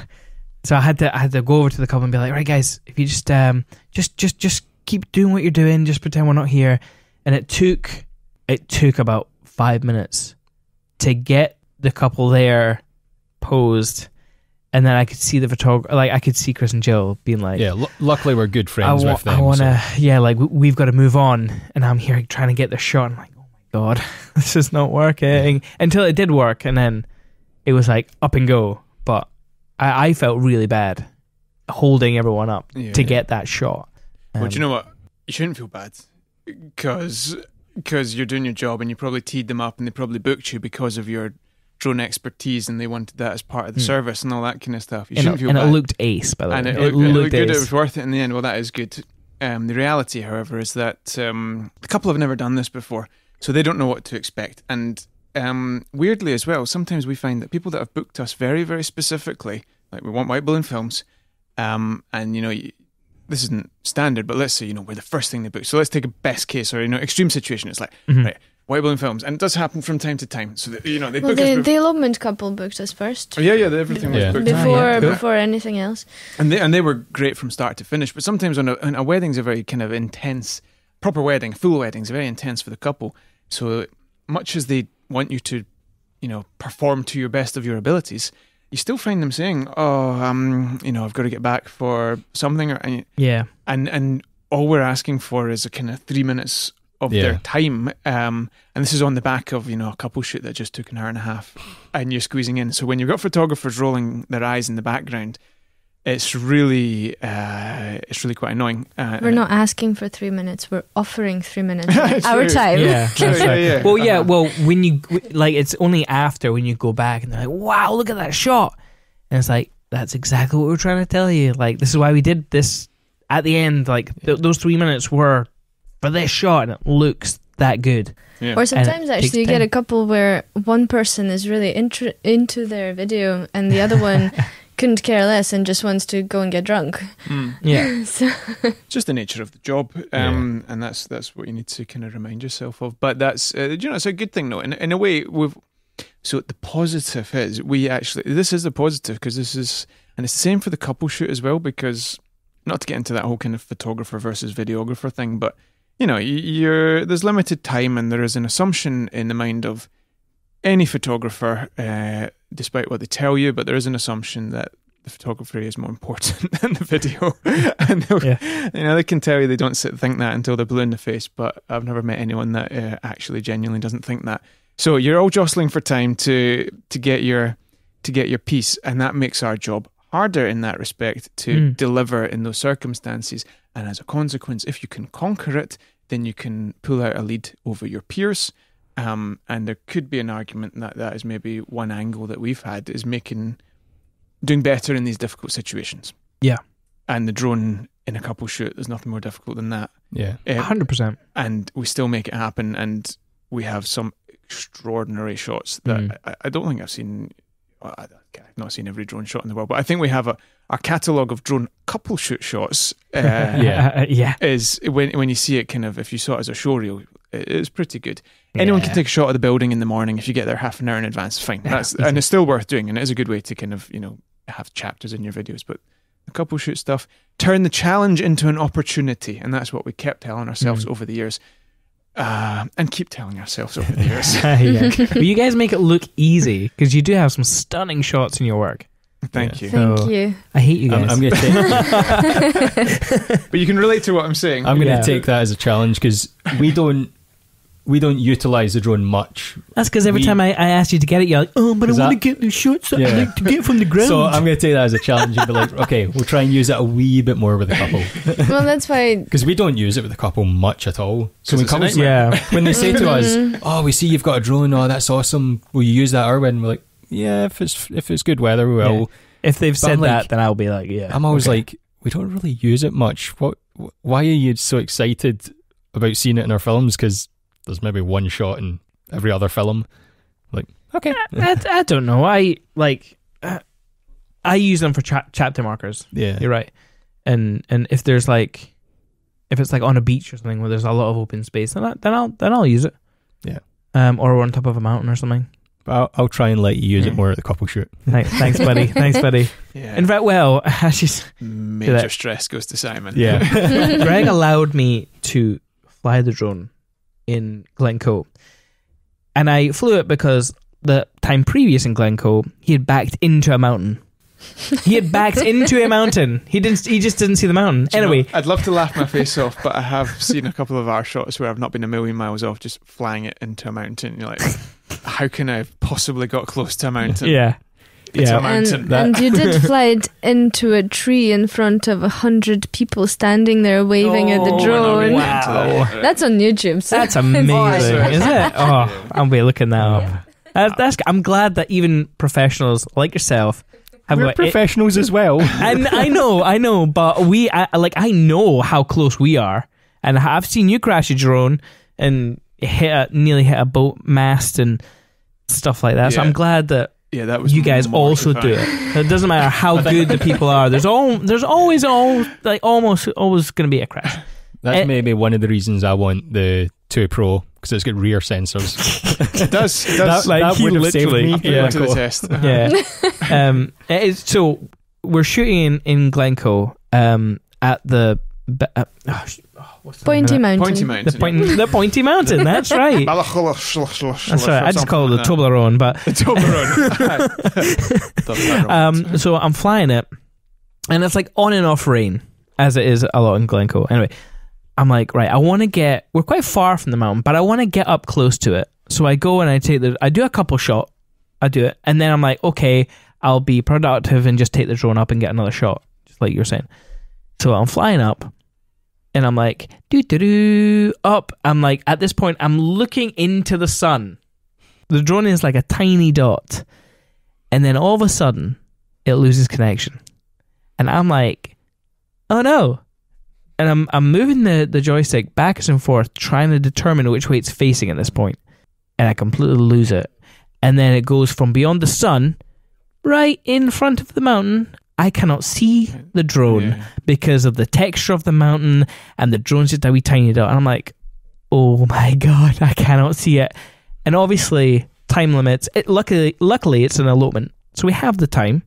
So I had to I had to go over to the couple and be like, right guys, if you just um just just just keep doing what you're doing, just pretend we're not here. And it took it took about five minutes to get the couple there posed And then I could see the photographer, like I could see Chris and Jill being like, "Yeah, l luckily we're good friends with them." I want to, so. yeah, like we've got to move on. And I'm here trying to get the shot. I'm like, oh my god, this is not working. Yeah. Until it did work, and then it was like up and go. But I, I felt really bad holding everyone up yeah, to yeah. get that shot. Um, well, do you know what? You shouldn't feel bad because because you're doing your job, and you probably teed them up, and they probably booked you because of your drone expertise, and they wanted that as part of the mm. service and all that kind of stuff. You and shouldn't it, feel and bad. And it looked ace, by the and way. It, it looked, it looked good. It was worth it in the end. Well, that is good. Um, the reality, however, is that um, the couple have never done this before, so they don't know what to expect. And um, weirdly as well, sometimes we find that people that have booked us very, very specifically, like we want White Balloon Films, um, and you know, you, this isn't standard, but let's say, you know, we're the first thing they book. So let's take a best case or, you know, extreme situation. It's like, mm-hmm. right, White Balloon Films, and it does happen from time to time. So that, you know, they well, book the, us the elopement couple booked us first. Oh, yeah, yeah, everything yeah. was booked before ah, yeah. before anything else. And they and they were great from start to finish. But sometimes on a, on a wedding's a very kind of intense, proper wedding, full wedding's very intense for the couple. So much as they want you to, you know, perform to your best of your abilities, you still find them saying, "Oh, um, you know, I've got to get back for something," or and, yeah, and and all we're asking for is a kind of three minutes. Of yeah. their time, um, and this is on the back of, you know, a couple shoot that just took an hour and a half, and you're squeezing in. So when you've got photographers rolling their eyes in the background, it's really, uh, it's really quite annoying. Uh, we're not asking for three minutes; we're offering three minutes, our time. Yeah. yeah. Well, yeah. Well, when you like, it's only after when you go back and they're like, "Wow, look at that shot," and it's like, "That's exactly what we're trying to tell you. Like, this is why we did this at the end. Like, th those three minutes were." For this shot, and it looks that good. Yeah. Or sometimes actually you get a couple where one person is really inter into their video and the other one couldn't care less and just wants to go and get drunk. Mm. Yeah, so. Just the nature of the job, um, yeah. and that's that's what you need to kind of remind yourself of. But that's uh, you know, it's a good thing though. In in a way, we've so the positive is we actually this is the positive because this is and it's the same for the couple shoot as well, because not to get into that whole kind of photographer versus videographer thing, but you know, you're, there's limited time, and there is an assumption in the mind of any photographer, uh, despite what they tell you, but there is an assumption that the photography is more important than the video. And yeah. you know, they can tell you they don't sit, think that until they're blue in the face, but I've never met anyone that uh, actually genuinely doesn't think that. So you're all jostling for time to to get your to get your piece, and that makes our job harder in that respect to mm. deliver in those circumstances. And as a consequence, if you can conquer it, then you can pull out a lead over your peers. Um, and there could be an argument that that is maybe one angle that we've had is making, doing better in these difficult situations. Yeah. And the drone in a couple shoot, there's nothing more difficult than that. Yeah, um, one hundred percent. And we still make it happen. And we have some extraordinary shots that mm. I, I don't think I've seen. Well, I, I've not seen every drone shot in the world, but I think we have a, a catalogue of drone couple shoot shots. Uh, yeah, yeah. Is when when you see it, kind of if you saw it as a show reel, it, it's pretty good. Anyone yeah. can take a shot of the building in the morning if you get there half an hour in advance. Fine, that's and it's still worth doing, and it is a good way to kind of you know have chapters in your videos. But the couple shoot stuff, turn the challenge into an opportunity, and that's what we kept telling ourselves mm. over the years. Uh, and keep telling ourselves over the years. yeah. But you guys make it look easy because you do have some stunning shots in your work. Thank yeah. you. Thank so, you. I hate you guys. I'm, I'm gonna take but you can relate to what I'm saying. I'm going to yeah. take that as a challenge because we don't we don't utilise the drone much. That's because every we, time I, I ask you to get it, you're like, oh, but I want to get the shots that yeah. I like to get from the ground. So I'm going to take that as a challenge and be like, okay, we'll try and use it a wee bit more with the couple. Well, that's why... Because we don't use it with the couple much at all. So when, couples, yeah. when they say to us, oh, we see you've got a drone, oh, that's awesome, will you use that at our wedding? We're like, yeah, if it's, if it's good weather, we will. Yeah. If they've but said like, that, then I'll be like, yeah. I'm always okay. like, we don't really use it much. What? Why are you so excited about seeing it in our films? Because... there's maybe one shot in every other film. Like, okay. I, I, I don't know. I, like, I, I use them for cha chapter markers. Yeah. You're right. And and if there's, like, if it's, like, on a beach or something where there's a lot of open space, then, I, then, I'll, then I'll use it. Yeah. Um, or on top of a mountain or something. But I'll, I'll try and let you use mm. it more at the couple shoot. Thanks, thanks buddy. Thanks, buddy. Yeah. In fact, well, I just... Major stress goes to Simon. Yeah. Greg allowed me to fly the drone in Glencoe, and I flew it because the time previous in Glencoe he had backed into a mountain He had backed into a mountain. He didn't. He just didn't see the mountain. Do anyway, you know, I'd love to laugh my face off, but I have seen a couple of our shots where I've not been a million miles off, just flying it into a mountain. You're like, how can I have possibly got close to a mountain? Yeah, it's yeah. A mountain. And, that. and you did fly it into a tree in front of a hundred people standing there waving oh, at the drone. Wow, that. That's on YouTube. So that's amazing, is it? Oh, I'll be looking that up. Yeah. Uh, that's. I'm glad that even professionals like yourself. Have We're got professionals it. as well. And I know, I know, but we, I, like, I know how close we are, and I've seen you crash a drone and hit a, nearly hit a boat mast and stuff like that. Yeah. So I'm glad that yeah, that was you guys also do it. It doesn't matter how good the people are. There's all, there's always all like almost always going to be a crash. That's it, maybe one of the reasons I want the two Pro. Because it's got rear sensors. It does. It does. That, like, that would have saved me. Yeah, to the test. Uh -huh. Yeah. um, it is, so we're shooting in, in Glencoe um, at the... Uh, oh, what's the Pointy Mountain. Pointy Mountain. The, point, yeah. the Pointy Mountain, that's right. That's right. I just call it the Toblerone. But the Toblerone. um, so I'm flying it, and it's like on and off rain, as it is a lot in Glencoe. Anyway... I'm like, right, I want to get, we're quite far from the mountain, but I want to get up close to it. So I go and I take the, I do a couple shot, I do it. And then I'm like, okay, I'll be productive and just take the drone up and get another shot, just like you were saying. So I'm flying up and I'm like, doo doo doo, up. I'm like, at this point, I'm looking into the sun. The drone is like a tiny dot. And then all of a sudden, it loses connection. And I'm like, oh no. And I'm I'm moving the, the joystick back and forth, trying to determine which way it's facing at this point. And I completely lose it. And then it goes from beyond the sun, right in front of the mountain. I cannot see the drone yeah. because of the texture of the mountain, and the drone's just a wee tiny dot. And I'm like, oh my God, I cannot see it. And obviously, time limits. It, luckily, luckily, it's an elopement. So we have the time.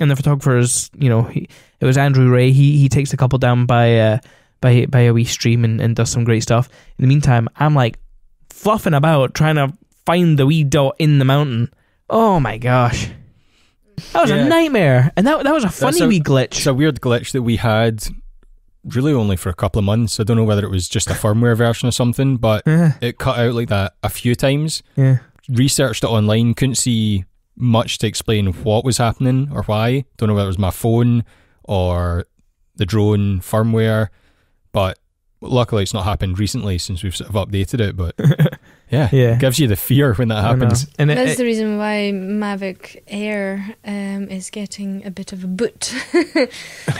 And the photographer's, you know, he, it was Andrew Ray. He he takes a couple down by uh, by by a wee stream and, and does some great stuff. In the meantime, I'm like fluffing about trying to find the wee dot in the mountain. Oh my gosh, that was yeah. a nightmare. And that that was a funny a, wee glitch. It's a weird glitch that we had, really only for a couple of months. I don't know whether it was just a firmware version or something, but yeah. it cut out like that a few times. Yeah, researched it online, couldn't see much to explain what was happening or why. Don't know whether it was my phone or the drone firmware, but luckily it's not happened recently since we've sort of updated it. But yeah, yeah. It gives you the fear when that happens. And it, that's it, the reason why Mavic Air um, is getting a bit of a boot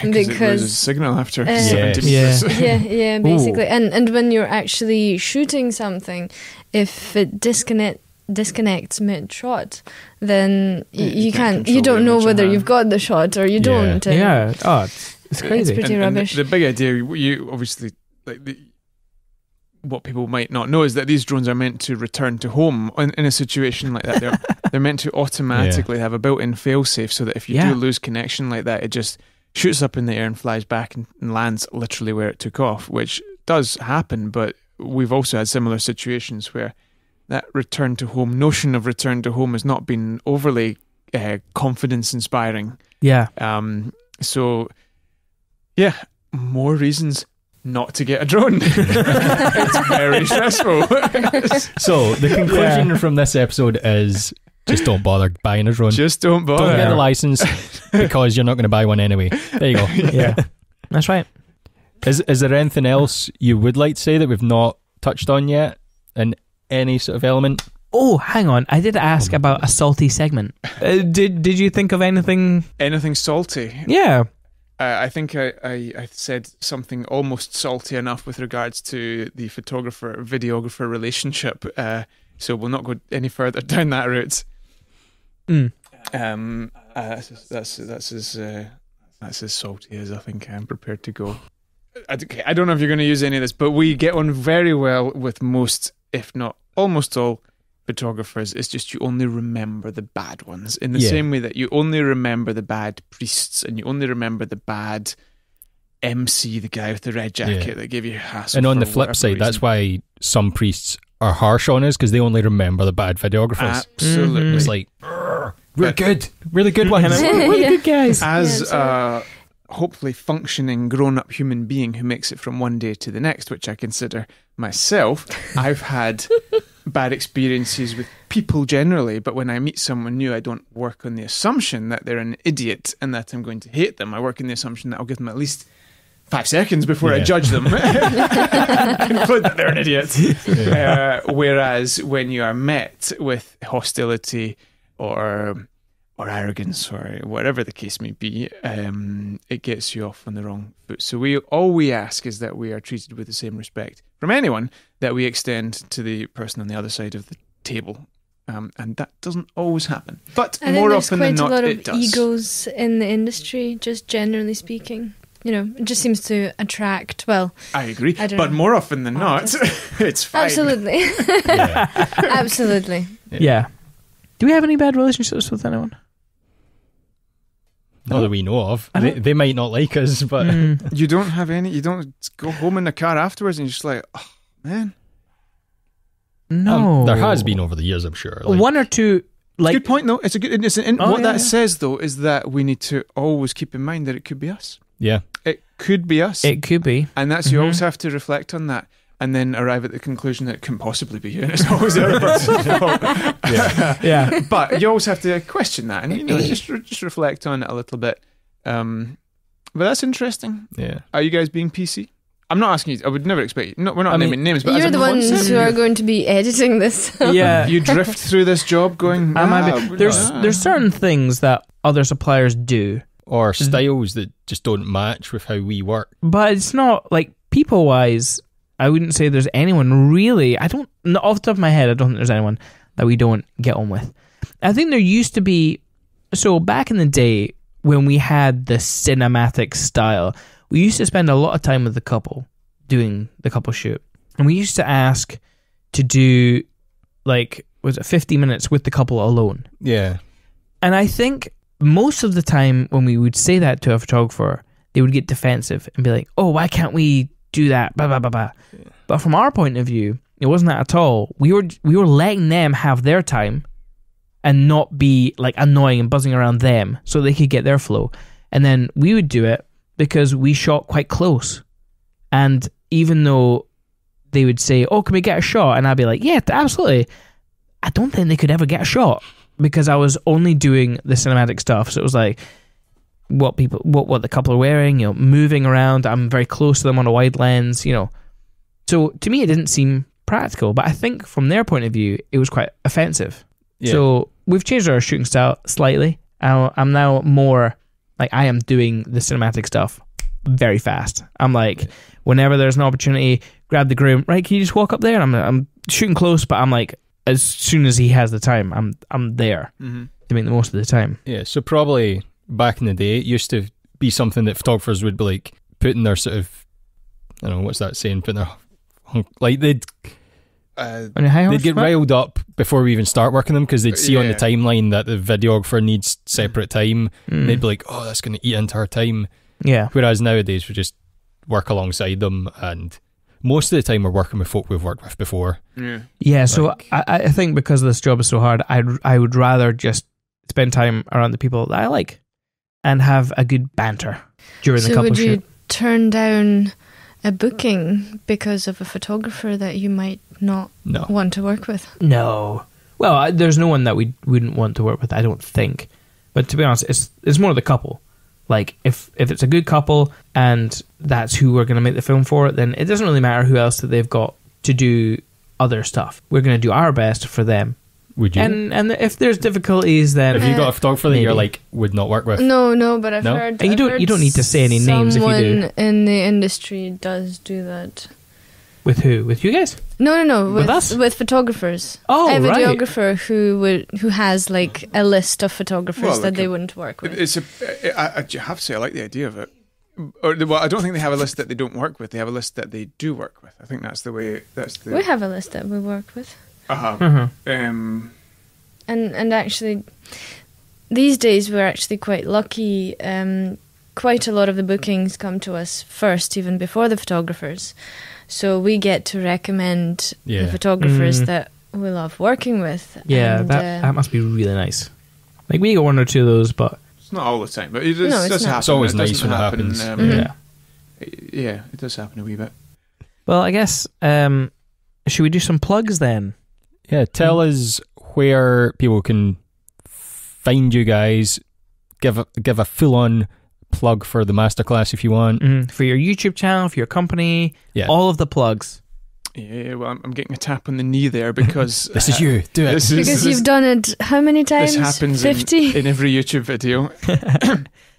because it signal after uh, yes. yeah. yeah, yeah, basically. Ooh. And and when you're actually shooting something, if it disconnects. disconnects mid-shot, then you, you can't, you don't know whether you've got the shot or you don't. Yeah, yeah. Oh, it's, it's crazy. It's pretty and, rubbish. And the, the big idea, you obviously, like the, what people might not know is that these drones are meant to return to home in, in a situation like that. They're, they're meant to automatically yeah. have a built-in fail-safe so that if you yeah. do lose connection like that, it just shoots up in the air and flies back and, and lands literally where it took off, which does happen, but we've also had similar situations where that return to home notion of return to home has not been overly uh, confidence inspiring. Yeah. Um. So, yeah, more reasons not to get a drone. It's very stressful. So the conclusion yeah. from this episode is just don't bother buying a drone. Just don't bother. Don't get a license because you're not going to buy one anyway. There you go. Yeah, that's right. Is is there anything else you would like to say that we've not touched on yet? And any sort of element? Oh, hang on. I did ask oh about a salty segment. Uh, did Did you think of anything? Anything salty? Yeah. Uh, I think I, I, I said something almost salty enough with regards to the photographer-videographer relationship. Uh, so we'll not go any further down that route. Mm. Um, uh, that's that's that's as uh, that's as salty as I think I'm prepared to go. I, I don't know if you're going to use any of this, but we get on very well with most, if not almost all, photographers. It's just you only remember the bad ones. In the yeah. same way that you only remember the bad priests and you only remember the bad M C, the guy with the red jacket yeah. that gave you hassle. And on the flip side, reason. that's why some priests are harsh on us because they only remember the bad videographers. Absolutely. Mm-hmm. It's like, We're good. Really good ones. Really good guys. As a yeah, uh, hopefully functioning grown-up human being who makes it from one day to the next, which I consider myself, I've had bad experiences with people generally, but when I meet someone new, I don't work on the assumption that they're an idiot and that I'm going to hate them. I work on the assumption that I'll give them at least five seconds before yeah. I judge them. Conclude that they're an idiot. Yeah. Uh, whereas when you are met with hostility or or arrogance or whatever the case may be, um, it gets you off on the wrong foot. So we all we ask is that we are treated with the same respect from anyone that we extend to the person on the other side of the table. Um, and that doesn't always happen. But I more often than not, it does. There's quite a lot of egos in the industry, just generally speaking. You know, it just seems to attract, well... I agree, I but know. more often than oh, not, just... it's fine. Absolutely. Yeah. Absolutely. Yeah. yeah. Do we have any bad relationships with anyone? Not that we know of. I mean, they might not like us, but... Mm. You don't have any... You don't go home in the car afterwards and you're just like, oh, man... No, um, there has been over the years, I'm sure. Like, one or two. Like, it's a good point, though. It's a good. It's an, oh, what yeah, that yeah. says, though, is that we need to always keep in mind that it could be us. Yeah, it could be us. It could be, and that's mm-hmm. you always have to reflect on that, and then arrive at the conclusion that it can possibly be you. And it's always the other person. Yeah, yeah. But you always have to question that, and you know, just re just reflect on it a little bit. Um, but that's interesting. Yeah. Are you guys being P C? I'm not asking you. I would never expect you. No, we're not I mean, naming names. But you're the ones concept. who are going to be editing this. Yeah, you drift through this job going. Ah, I mean, there's ah. there's certain things that other suppliers do or styles that just don't match with how we work. But it's not like people wise. I wouldn't say there's anyone really. I don't off the top of my head. I don't think there's anyone that we don't get on with. I think there used to be. So back in the day when we had the cinematic style. We used to spend a lot of time with the couple, doing the couple shoot. And we used to ask to do, like, was it fifty minutes with the couple alone? Yeah. And I think most of the time when we would say that to a photographer, they would get defensive and be like, oh, why can't we do that? Blah, blah, blah, blah. Yeah. But from our point of view, it wasn't that at all. We were, we were letting them have their time and not be, like, annoying and buzzing around them so they could get their flow. And then we would do it. Because we shot quite close. And even though they would say, oh, can we get a shot? And I'd be like, yeah, absolutely. I don't think they could ever get a shot because I was only doing the cinematic stuff. So it was like what people, what, what the couple are wearing, you know, moving around. I'm very close to them on a wide lens, you know. So to me, it didn't seem practical. But I think from their point of view, it was quite offensive. Yeah. So we've changed our shooting style slightly. I'm now more... Like, I am doing the cinematic stuff very fast. I'm like, whenever there's an opportunity, grab the groom. Right, can you just walk up there? And I'm, I'm shooting close, but I'm like, as soon as he has the time, I'm I'm there mm-hmm. to make the most of the time. Yeah, so probably back in the day, it used to be something that photographers would be like, putting their sort of, I don't know, what's that saying? Putting their, like, they'd... Uh, they'd get riled up before we even start working them because they'd see yeah. on the timeline that the videographer needs separate time. Mm. They'd be like, oh, that's going to eat into our time. Yeah. Whereas nowadays we just work alongside them and most of the time we're working with folk we've worked with before. Yeah, yeah like, so I, I think because this job is so hard, I, I would rather just spend time around the people that I like and have a good banter during so the couple shoot. So would you turn down a booking because of a photographer that you might not no. want to work with? No. Well, I, there's no one that we wouldn't want to work with, I don't think. But to be honest, it's it's more the couple. Like, if, if it's a good couple and that's who we're going to make the film for, then it doesn't really matter who else that they've got to do other stuff. We're going to do our best for them. Would you? And and if therere's difficulties, then have you got a photographer that you're like would not work with? No, no, but I've no? heard. And you don't you don't need to say any names if you do. Someone in the industry does do that. With who? With you guys? No, no, no. With, with us? With photographers. Oh, right. I have a right. videographer who would who has like a list of photographers well, that like they a, wouldn't work with. It's a. I, I have to say I like the idea of it. Or, well, I don't think they have a list that they don't work with. They have a list that they do work with. I think that's the way. That's the. We have a list that we work with. Uh-huh. Mm-hmm. um, and and actually, these days we're actually quite lucky. Um, quite a lot of the bookings come to us first, even before the photographers. So we get to recommend yeah. the photographers mm. that we love working with. Yeah, and, that, uh, that must be really nice. Like, we got one or two of those, but... It's not all the time, but it does, no, it's does happen. It's always it nice when it happens. Um, mm-hmm. Yeah. It, yeah, it does happen a wee bit. Well, I guess, um, should we do some plugs then? Yeah, tell mm. us where people can find you guys. Give a, give a full-on plug for the masterclass if you want. Mm, for your YouTube channel, for your company, yeah. all of the plugs. Yeah, well, I'm getting a tap on the knee there because... this uh, is you, do it. This because is, you've this, done it how many times? This happens fifty? In, in every YouTube video.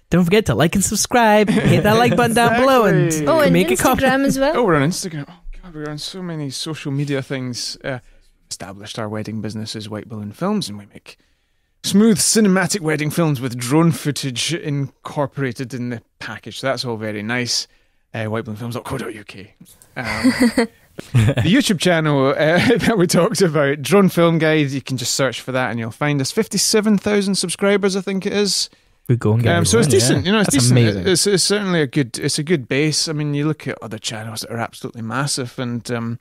Don't forget to like and subscribe. Hit that like button down exactly. below and oh, and make Instagram a comment. as well. Oh, we're on Instagram. Oh, God, we're on so many social media things. Uh, established our wedding business as White Balloon Films, and we make smooth cinematic wedding films with drone footage incorporated in the package. So that's all very nice. Uh, white balloon films dot co dot U K. Um, the YouTube channel uh, that we talked about, Drone Film Guide, you can just search for that and you'll find us. fifty-seven thousand subscribers, I think it is. We go and get um, so it's decent, yeah. you know. It's That's decent. Amazing. It's, it's certainly a good. It's a good base. I mean, you look at other channels that are absolutely massive, and um,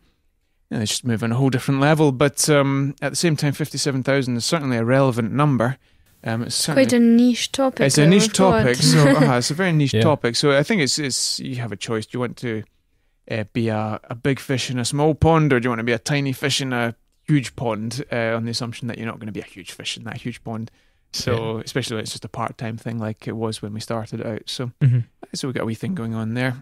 you know, they just move on a whole different level. But um, at the same time, fifty-seven thousand is certainly a relevant number. Um, it's quite a niche topic. It's a niche topic. So uh, it's a very niche yeah. topic. So I think it's it's you have a choice. Do you want to uh, be a, a big fish in a small pond, or do you want to be a tiny fish in a huge pond? Uh, on the assumption that you're not going to be a huge fish in that huge pond. So, yeah. especially when it's just a part-time thing like it was when we started out. So, mm-hmm. so we've got a wee thing going on there.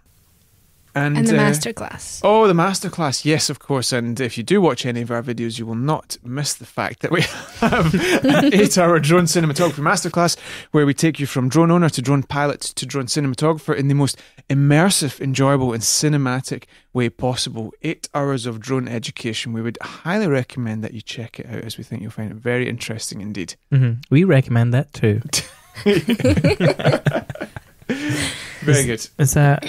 And, and the uh, masterclass. Oh, the masterclass, yes, of course. And if you do watch any of our videos, you will not miss the fact that we have an eight-hour drone cinematography masterclass where we take you from drone owner to drone pilot to drone cinematographer in the most immersive, enjoyable and cinematic way possible. Eight hours of drone education. We would highly recommend that you check it out, as we think you'll find it very interesting indeed. Mm-hmm. We recommend that too. Very good. Is, is that...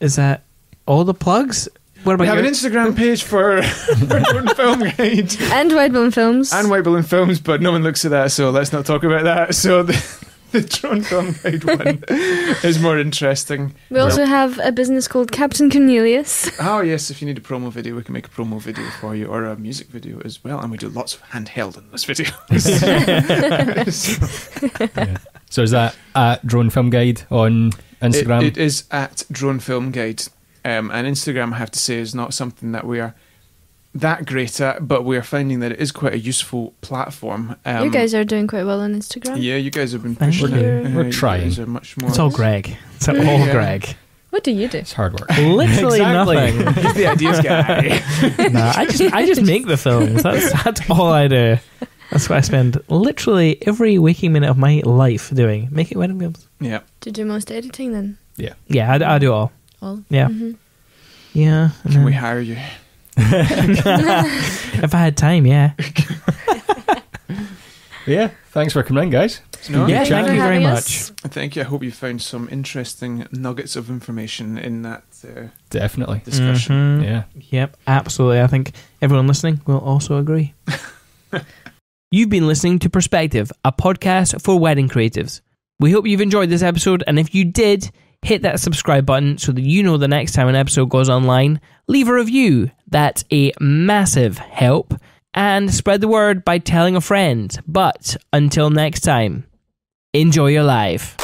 Is that all the plugs? What about we have your... an Instagram page for White Balloon Film Guide. And White Balloon Films. And White Balloon Films, but no one looks at that, so let's not talk about that. So the, the Drone Film Guide one is more interesting. We also well. have a business called Captain Cornelius. Oh, yes, if you need a promo video, we can make a promo video for you, or a music video as well, and we do lots of handheld in this video. so, yeah. so is that at Drone Film Guide on Instagram? It, it is at Drone Film Guide. Um, and Instagram, I have to say, is not something that we are that great at, but we are finding that it is quite a useful platform. Um, you guys are doing quite well on Instagram. Yeah, you guys have been pushing it. We're uh, trying. Much more it's all Greg. It's all yeah. Greg. What do you do? It's hard work. Literally nothing. He's the ideas guy. nah, I just, I just make the films. That's, that's all I do. That's what I spend literally every waking minute of my life doing. Making wedding films. Yeah. To do most editing then? Yeah. Yeah, I, I do all. Yeah, mm-hmm. yeah. Can we hire you? If I had time, yeah. Yeah. Thanks for coming in, guys. No, yeah, thank you very much. Thank you. I hope you found some interesting nuggets of information in that. Uh, Definitely discussion. Mm-hmm. Yeah. Yep. Absolutely. I think everyone listening will also agree. You've been listening to Perspective, a podcast for wedding creatives. We hope you've enjoyed this episode, and if you did, hit that subscribe button so that you know the next time an episode goes online. Leave a review. That's a massive help. And spread the word by telling a friend. But until next time, enjoy your life.